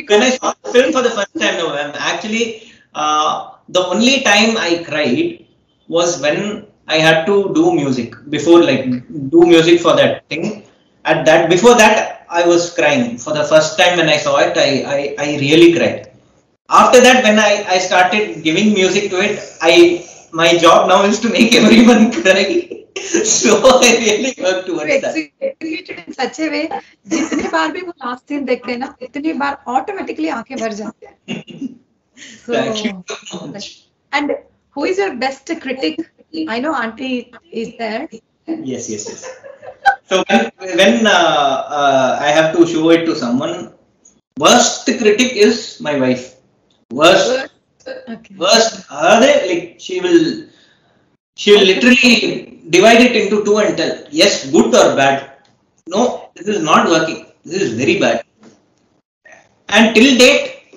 when I saw the film for the first time, no, ma'am, actually uh, the only time I cried was when I had to do music before, like do music for that thing. At that, before that, I was crying for the first time when I saw it. I, I, I really cried. After that, when I, I started giving music to it, I my job now is to make everyone cry. So I really worked towards you that. You executed in such a way, jitni baar bhi wo last scene dekhte na, itni baar automatically aankhein bhar jati hain. Thank you so much. And who is your best critic? I know Auntie is there. Yes, yes, yes. So when, when uh, uh, I have to show it to someone, worst critic is my wife. Worst, okay. Worst, uh, like she will, she will literally divide it into two and tell, yes, good or bad. No, this is not working. This is very bad. And till date,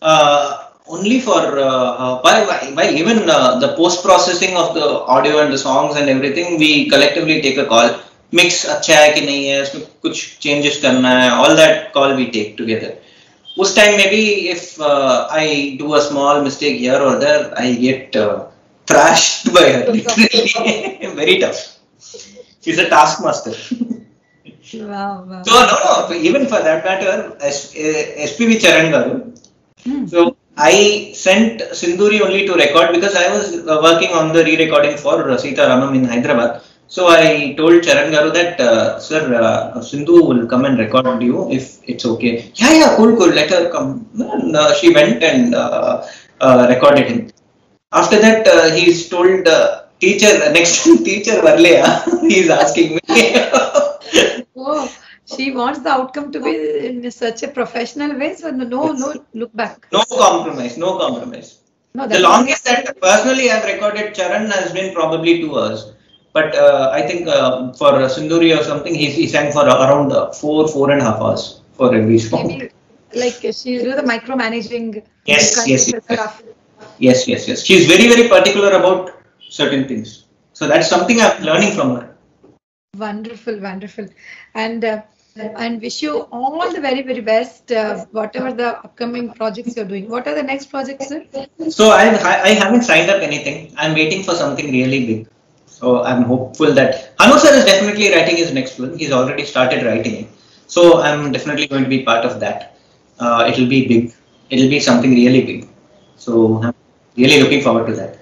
uh, only for, uh, by, by, by even uh, the post-processing of the audio and the songs and everything, we collectively take a call. Mix अच्छा है कि नहीं है इसमें कुछ changes करना है, all that call we take together. उस time maybe if uh, I do a small mistake here or there, I get uh, thrashed by her. Literally, very tough. She's a taskmaster. Wow, wow. So no, no, even for that matter, S P B Charan garu. Hmm. So I sent Sindhuri only to record because I was working on the re-recording for Sita Ramam in Hyderabad. So I told Charan Garu that, uh, sir, uh, Sindhu will come and record you if it's okay. Yeah, yeah, cool, cool, let her come. And, uh, she went and uh, uh, recorded him. After that, uh, he's told, uh, teacher, next teacher Varleya, he's asking me. Oh, she wants the outcome to be in such a professional way, so no, no look back. No compromise, no compromise. No, the longest that personally I've recorded Charan has been probably two hours. But uh, I think uh, for Sindhuri or something, he, he sang for around uh, four, four and a half hours for every song. Maybe, like she'll do the micromanaging. Yes, yes, yes. Yes, yes, yes. She's very, very particular about certain things. So that's something I'm learning from her. Wonderful, wonderful. And uh, and wish you all the very, very best, uh, whatever the upcoming projects you're doing. What are the next projects, sir? So I, I haven't signed up anything. I'm waiting for something really big. So I'm hopeful that Hanu sir is definitely writing his next film. He's already started writing it. So I'm definitely going to be part of that. Uh, it'll be big. It'll be something really big. So I'm really looking forward to that.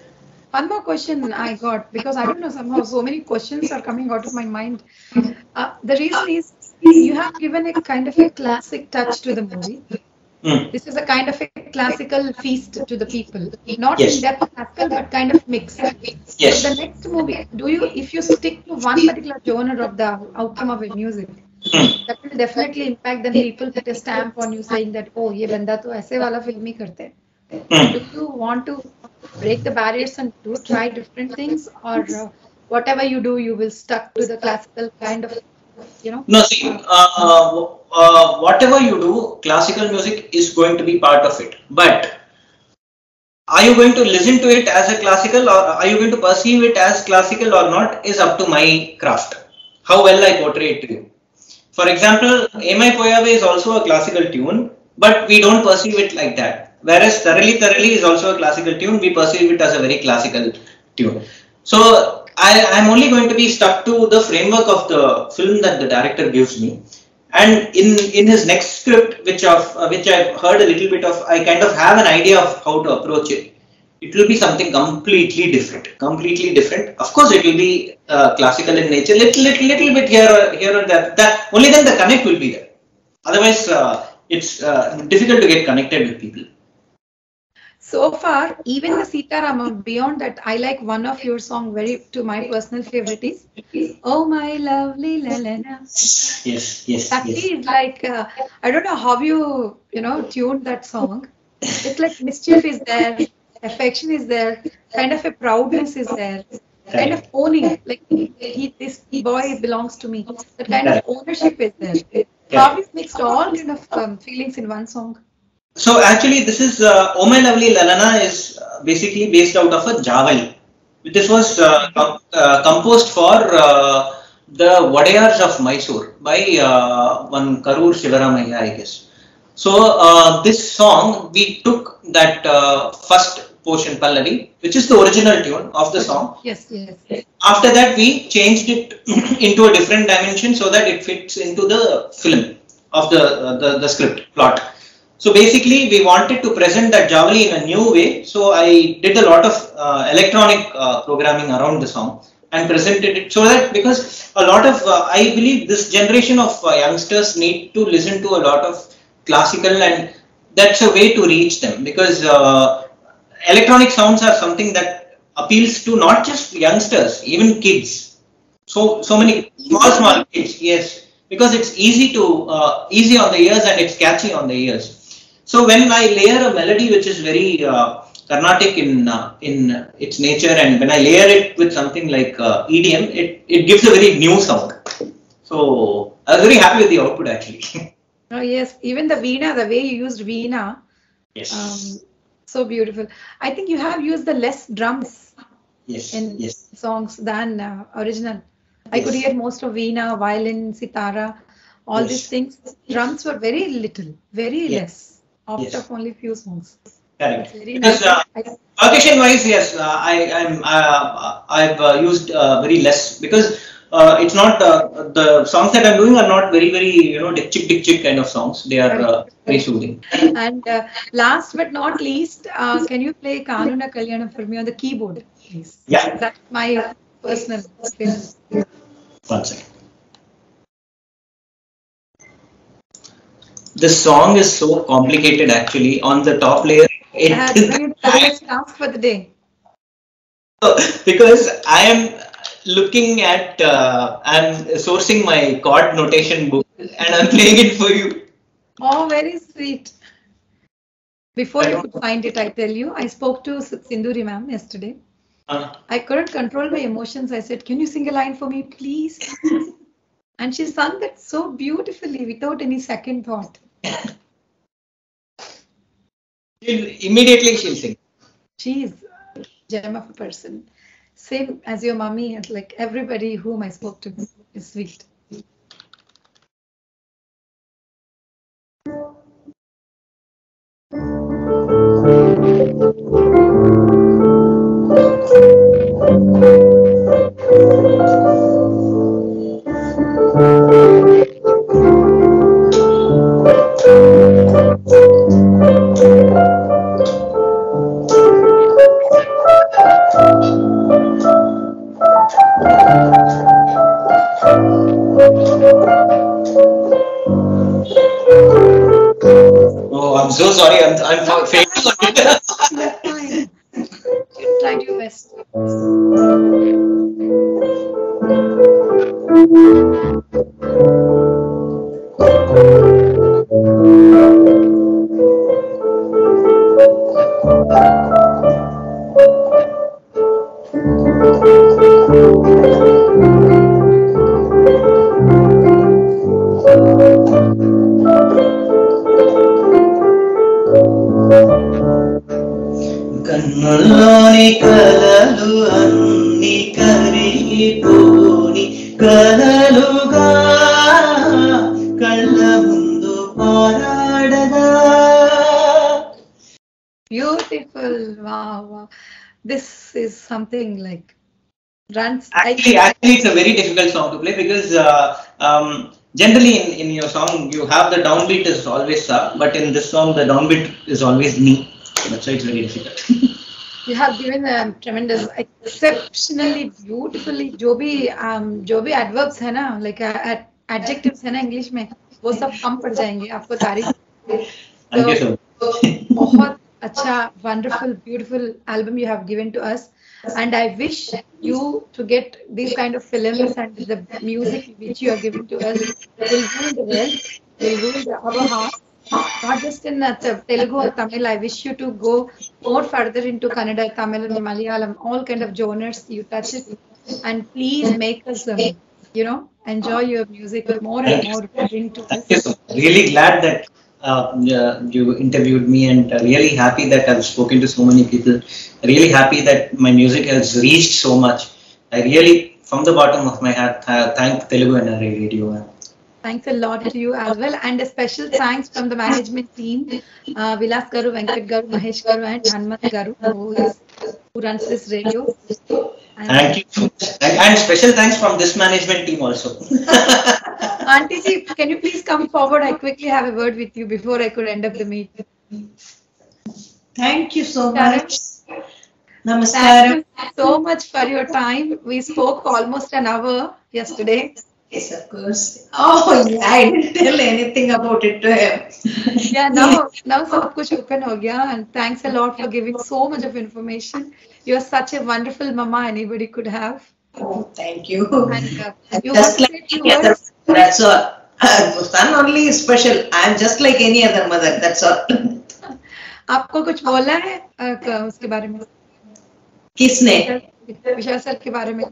One more question I got, because I don't know, somehow so many questions are coming out of my mind. Uh, the reason is you have given a kind of a classic touch to the movie. Mm. This is a kind of a classical feast to the people, not yes. in depth classical, but kind of mixed. Yes. So the next movie, do you, if you stick to one particular genre of the outcome of a music, mm. that will definitely impact. Then people put a stamp on you saying that, oh, ye banda to aise wala film hi karte hai. Mm. Do you want to break the barriers and do try different things, or uh, whatever you do, you will stuck to the classical kind of you know? No, see, uh, uh, uh, whatever you do, classical music is going to be part of it. But are you going to listen to it as a classical, or are you going to perceive it as classical or not, is up to my craft, how well I portray it to you. For example, Amay Koyya is also a classical tune, but we don't perceive it like that. Whereas Thoroughly Thoroughly is also a classical tune, we perceive it as a very classical tune. So I am only going to be stuck to the framework of the film that the director gives me. And in, in his next script, which of uh, which I've heard a little bit of, I kind of have an idea of how to approach it. It will be something completely different, completely different. Of course, it will be uh, classical in nature, little, little, little bit here or, here or there. That, only then the connect will be there. Otherwise, uh, it's uh, difficult to get connected with people. So far, even the Sita Ramam, beyond that, I like one of your song very to my personal favorite is Oh My Lovely Lalena. Yes, yes. That yes. is like, uh, I don't know how you, you know, tuned that song. It's like mischief is there, affection is there, kind of a proudness is there, kind of owning, like he, this boy belongs to me. That kind of ownership is there. It probably mixed all kind of um, feelings in one song. So actually this is, uh, Oh My Lovely Lalena is uh, basically based out of a Javal. This was uh, com uh, composed for uh, the Wadeyars of Mysore by uh, one Karur Sivaramaiah, I guess. So uh, this song, we took that uh, first portion, Pallavi, which is the original tune of the song. Yes, yes, yes. After that we changed it into a different dimension so that it fits into the film of the, uh, the, the script plot. So basically, we wanted to present that Javali in a new way. So I did a lot of uh, electronic uh, programming around the song and presented it so that, because a lot of, uh, I believe this generation of uh, youngsters need to listen to a lot of classical, and that's a way to reach them, because uh, electronic sounds are something that appeals to not just youngsters, even kids. So, so many small, small kids, yes, because it's easy to, uh, easy on the ears and it's catchy on the ears. So when I layer a melody which is very uh, Carnatic in uh, in its nature, and when I layer it with something like uh, E D M, it, it gives a very new sound. So I was very happy with the output actually. Oh yes, even the Veena, the way you used Veena. Yes. Um, so beautiful. I think you have used the less drums yes. in yes. songs than uh, original. I yes. could hear most of Veena, violin, sitara, all yes. these things. Drums were very little, very yes. less. Out yes. of only few songs. Correct. Because nice. uh, percussion wise, yes, uh, I am. Uh, I've uh, used uh, very less, because uh, it's not uh, the songs that I'm doing are not very very you know dick chick dick chick kind of songs. They are uh, very soothing. And uh, last but not least, uh, can you play Kanunna Kalyanam for me on the keyboard, please? Yeah. That's my personal experience. One second. The song is so complicated actually. On the top layer, it yeah, is task for the day. Because I am looking at, uh, I'm sourcing my chord notation book and I'm playing it for you. Oh, very sweet. Before I you could know. find it, I tell you, I spoke to Sindhuri ma'am yesterday. Uh, I couldn't control my emotions. I said, "Can you sing a line for me, please?" And she sung that so beautifully without any second thought. She'll, immediately she'll sing. She's a gem of a person. Same as your mommy, and like everybody whom I spoke to is sweet. I'm so sorry, I'm, I'm no, failing on it. You try your best. కన్నుల్లోని కలలు అన్ని కరిగిపోని కలలుగా కళ్ళ ముందు పోరాడగా. Beautiful, wow, wow. This is something like runs. Actually, actually, it's a very difficult song to play because uh, um, generally in, in your song you have the downbeat is always sa, but in this song the downbeat is always ni. So that's why it's very difficult. You have given a tremendous, exceptionally beautifully. जो भी um, जो भी adverbs है ना, like uh, adjectives है ना English में, वो सब कम पड़ जाएंगे आपको सारी. Thank you so much. बहुत अच्छा, wonderful, beautiful album you have given to us. And I wish you to get these kind of films and the music which you are giving to us will rule the world, will rule the our hearts. Not just in uh, Telugu or Tamil. I wish you to go more further into Kannada, Tamil, and Malayalam, all kind of genres you touch it. And please make us, um, you know, enjoy your music more and more. Bring to us. Thank you. Really glad that. Uh, uh, you interviewed me, and uh, really happy that I've spoken to so many people. Really happy that my music has reached so much. I really, from the bottom of my heart, uh, thank Telugu N R I Radio. Thanks a lot to you as well, and a special thanks from the management team, uh, Vilas Garu, Venkat Garu, Mahesh Garu, and Hanmat Garu, who, is, who runs this radio. And thank you, and, and special thanks from this management team also. Auntie ji, can you please come forward? I quickly have a word with you before I could end up the meeting. Thank you so much. Namaskaram. Thank you so much for your time. We spoke almost an hour yesterday. Yes, of course. Oh, yeah, I didn't tell anything about it to him. Yeah, now, now sab kuch open ho gaya, and thanks a lot for giving so much of information. You're such a wonderful mama anybody could have. Oh, thank you. And, uh, you just like any other mother, that's all. Uh, son only is special. I'm just like any other mother, that's all. आपको कुछ बोला है uh, उसके बारे में? किसने? विशाल sir के बारे में.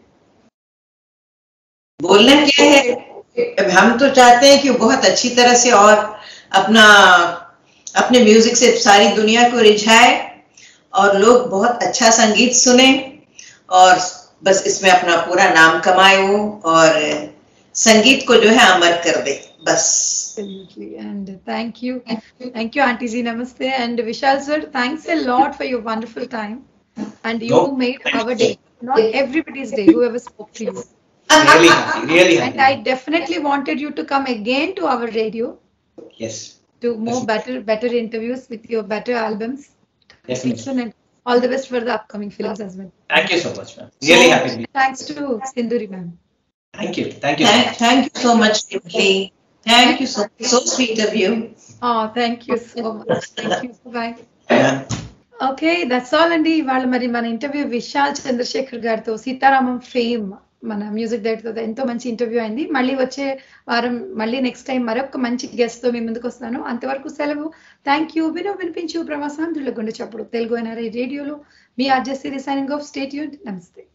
बोलना क्या है, हम तो चाहते हैं कि बहुत अच्छी तरह से और अपना अपने म्यूजिक से सारी दुनिया को रिझाए और लोग बहुत अच्छा संगीत सुने और बस इसमें अपना पूरा नाम कमाए हो और संगीत को जो है अमर कर दे बस. Absolutely, and thank you, thank you, Auntie Ji, namaste, and Vishal sir, thanks a lot for your wonderful time, and you no, made our day, not everybody's day, whoever spoke to you. Really happy, really happy. And I definitely wanted you to come again to our radio. Yes. To more yes. better, better interviews with your better albums. Definitely. And all the best for the upcoming films as well. Thank you so much, ma'am. Really so, happy to be. Thanks to Sindhuri, ma'am. Thank you. Thank you. Thank, thank you so much, Sindhuri. Thank you so much. So sweet of you. Oh, thank you so much. Thank you. Bye. Yeah. Okay, that's all, Andy. Ivala mari mana interview Vishal Chandrasekhar gartho Sita Ramam fame. మన music director ఎంతో మంచి interview అయింది. మళ్ళీ వచ్చే వారం మళ్ళీ next time మరొక మంచి గెస్ట్ తో మీ ముందుకు వస్తాను. అంతవరకు సెలవు. Thank you. వినో వినిపించు ప్రవాసాంధ్రుల గుండె చప్పుడు తెలుగు ఎన్ఆర్ఐ రేడియోలో మీ RJ Siri signing off. Stay tuned. నమస్తే.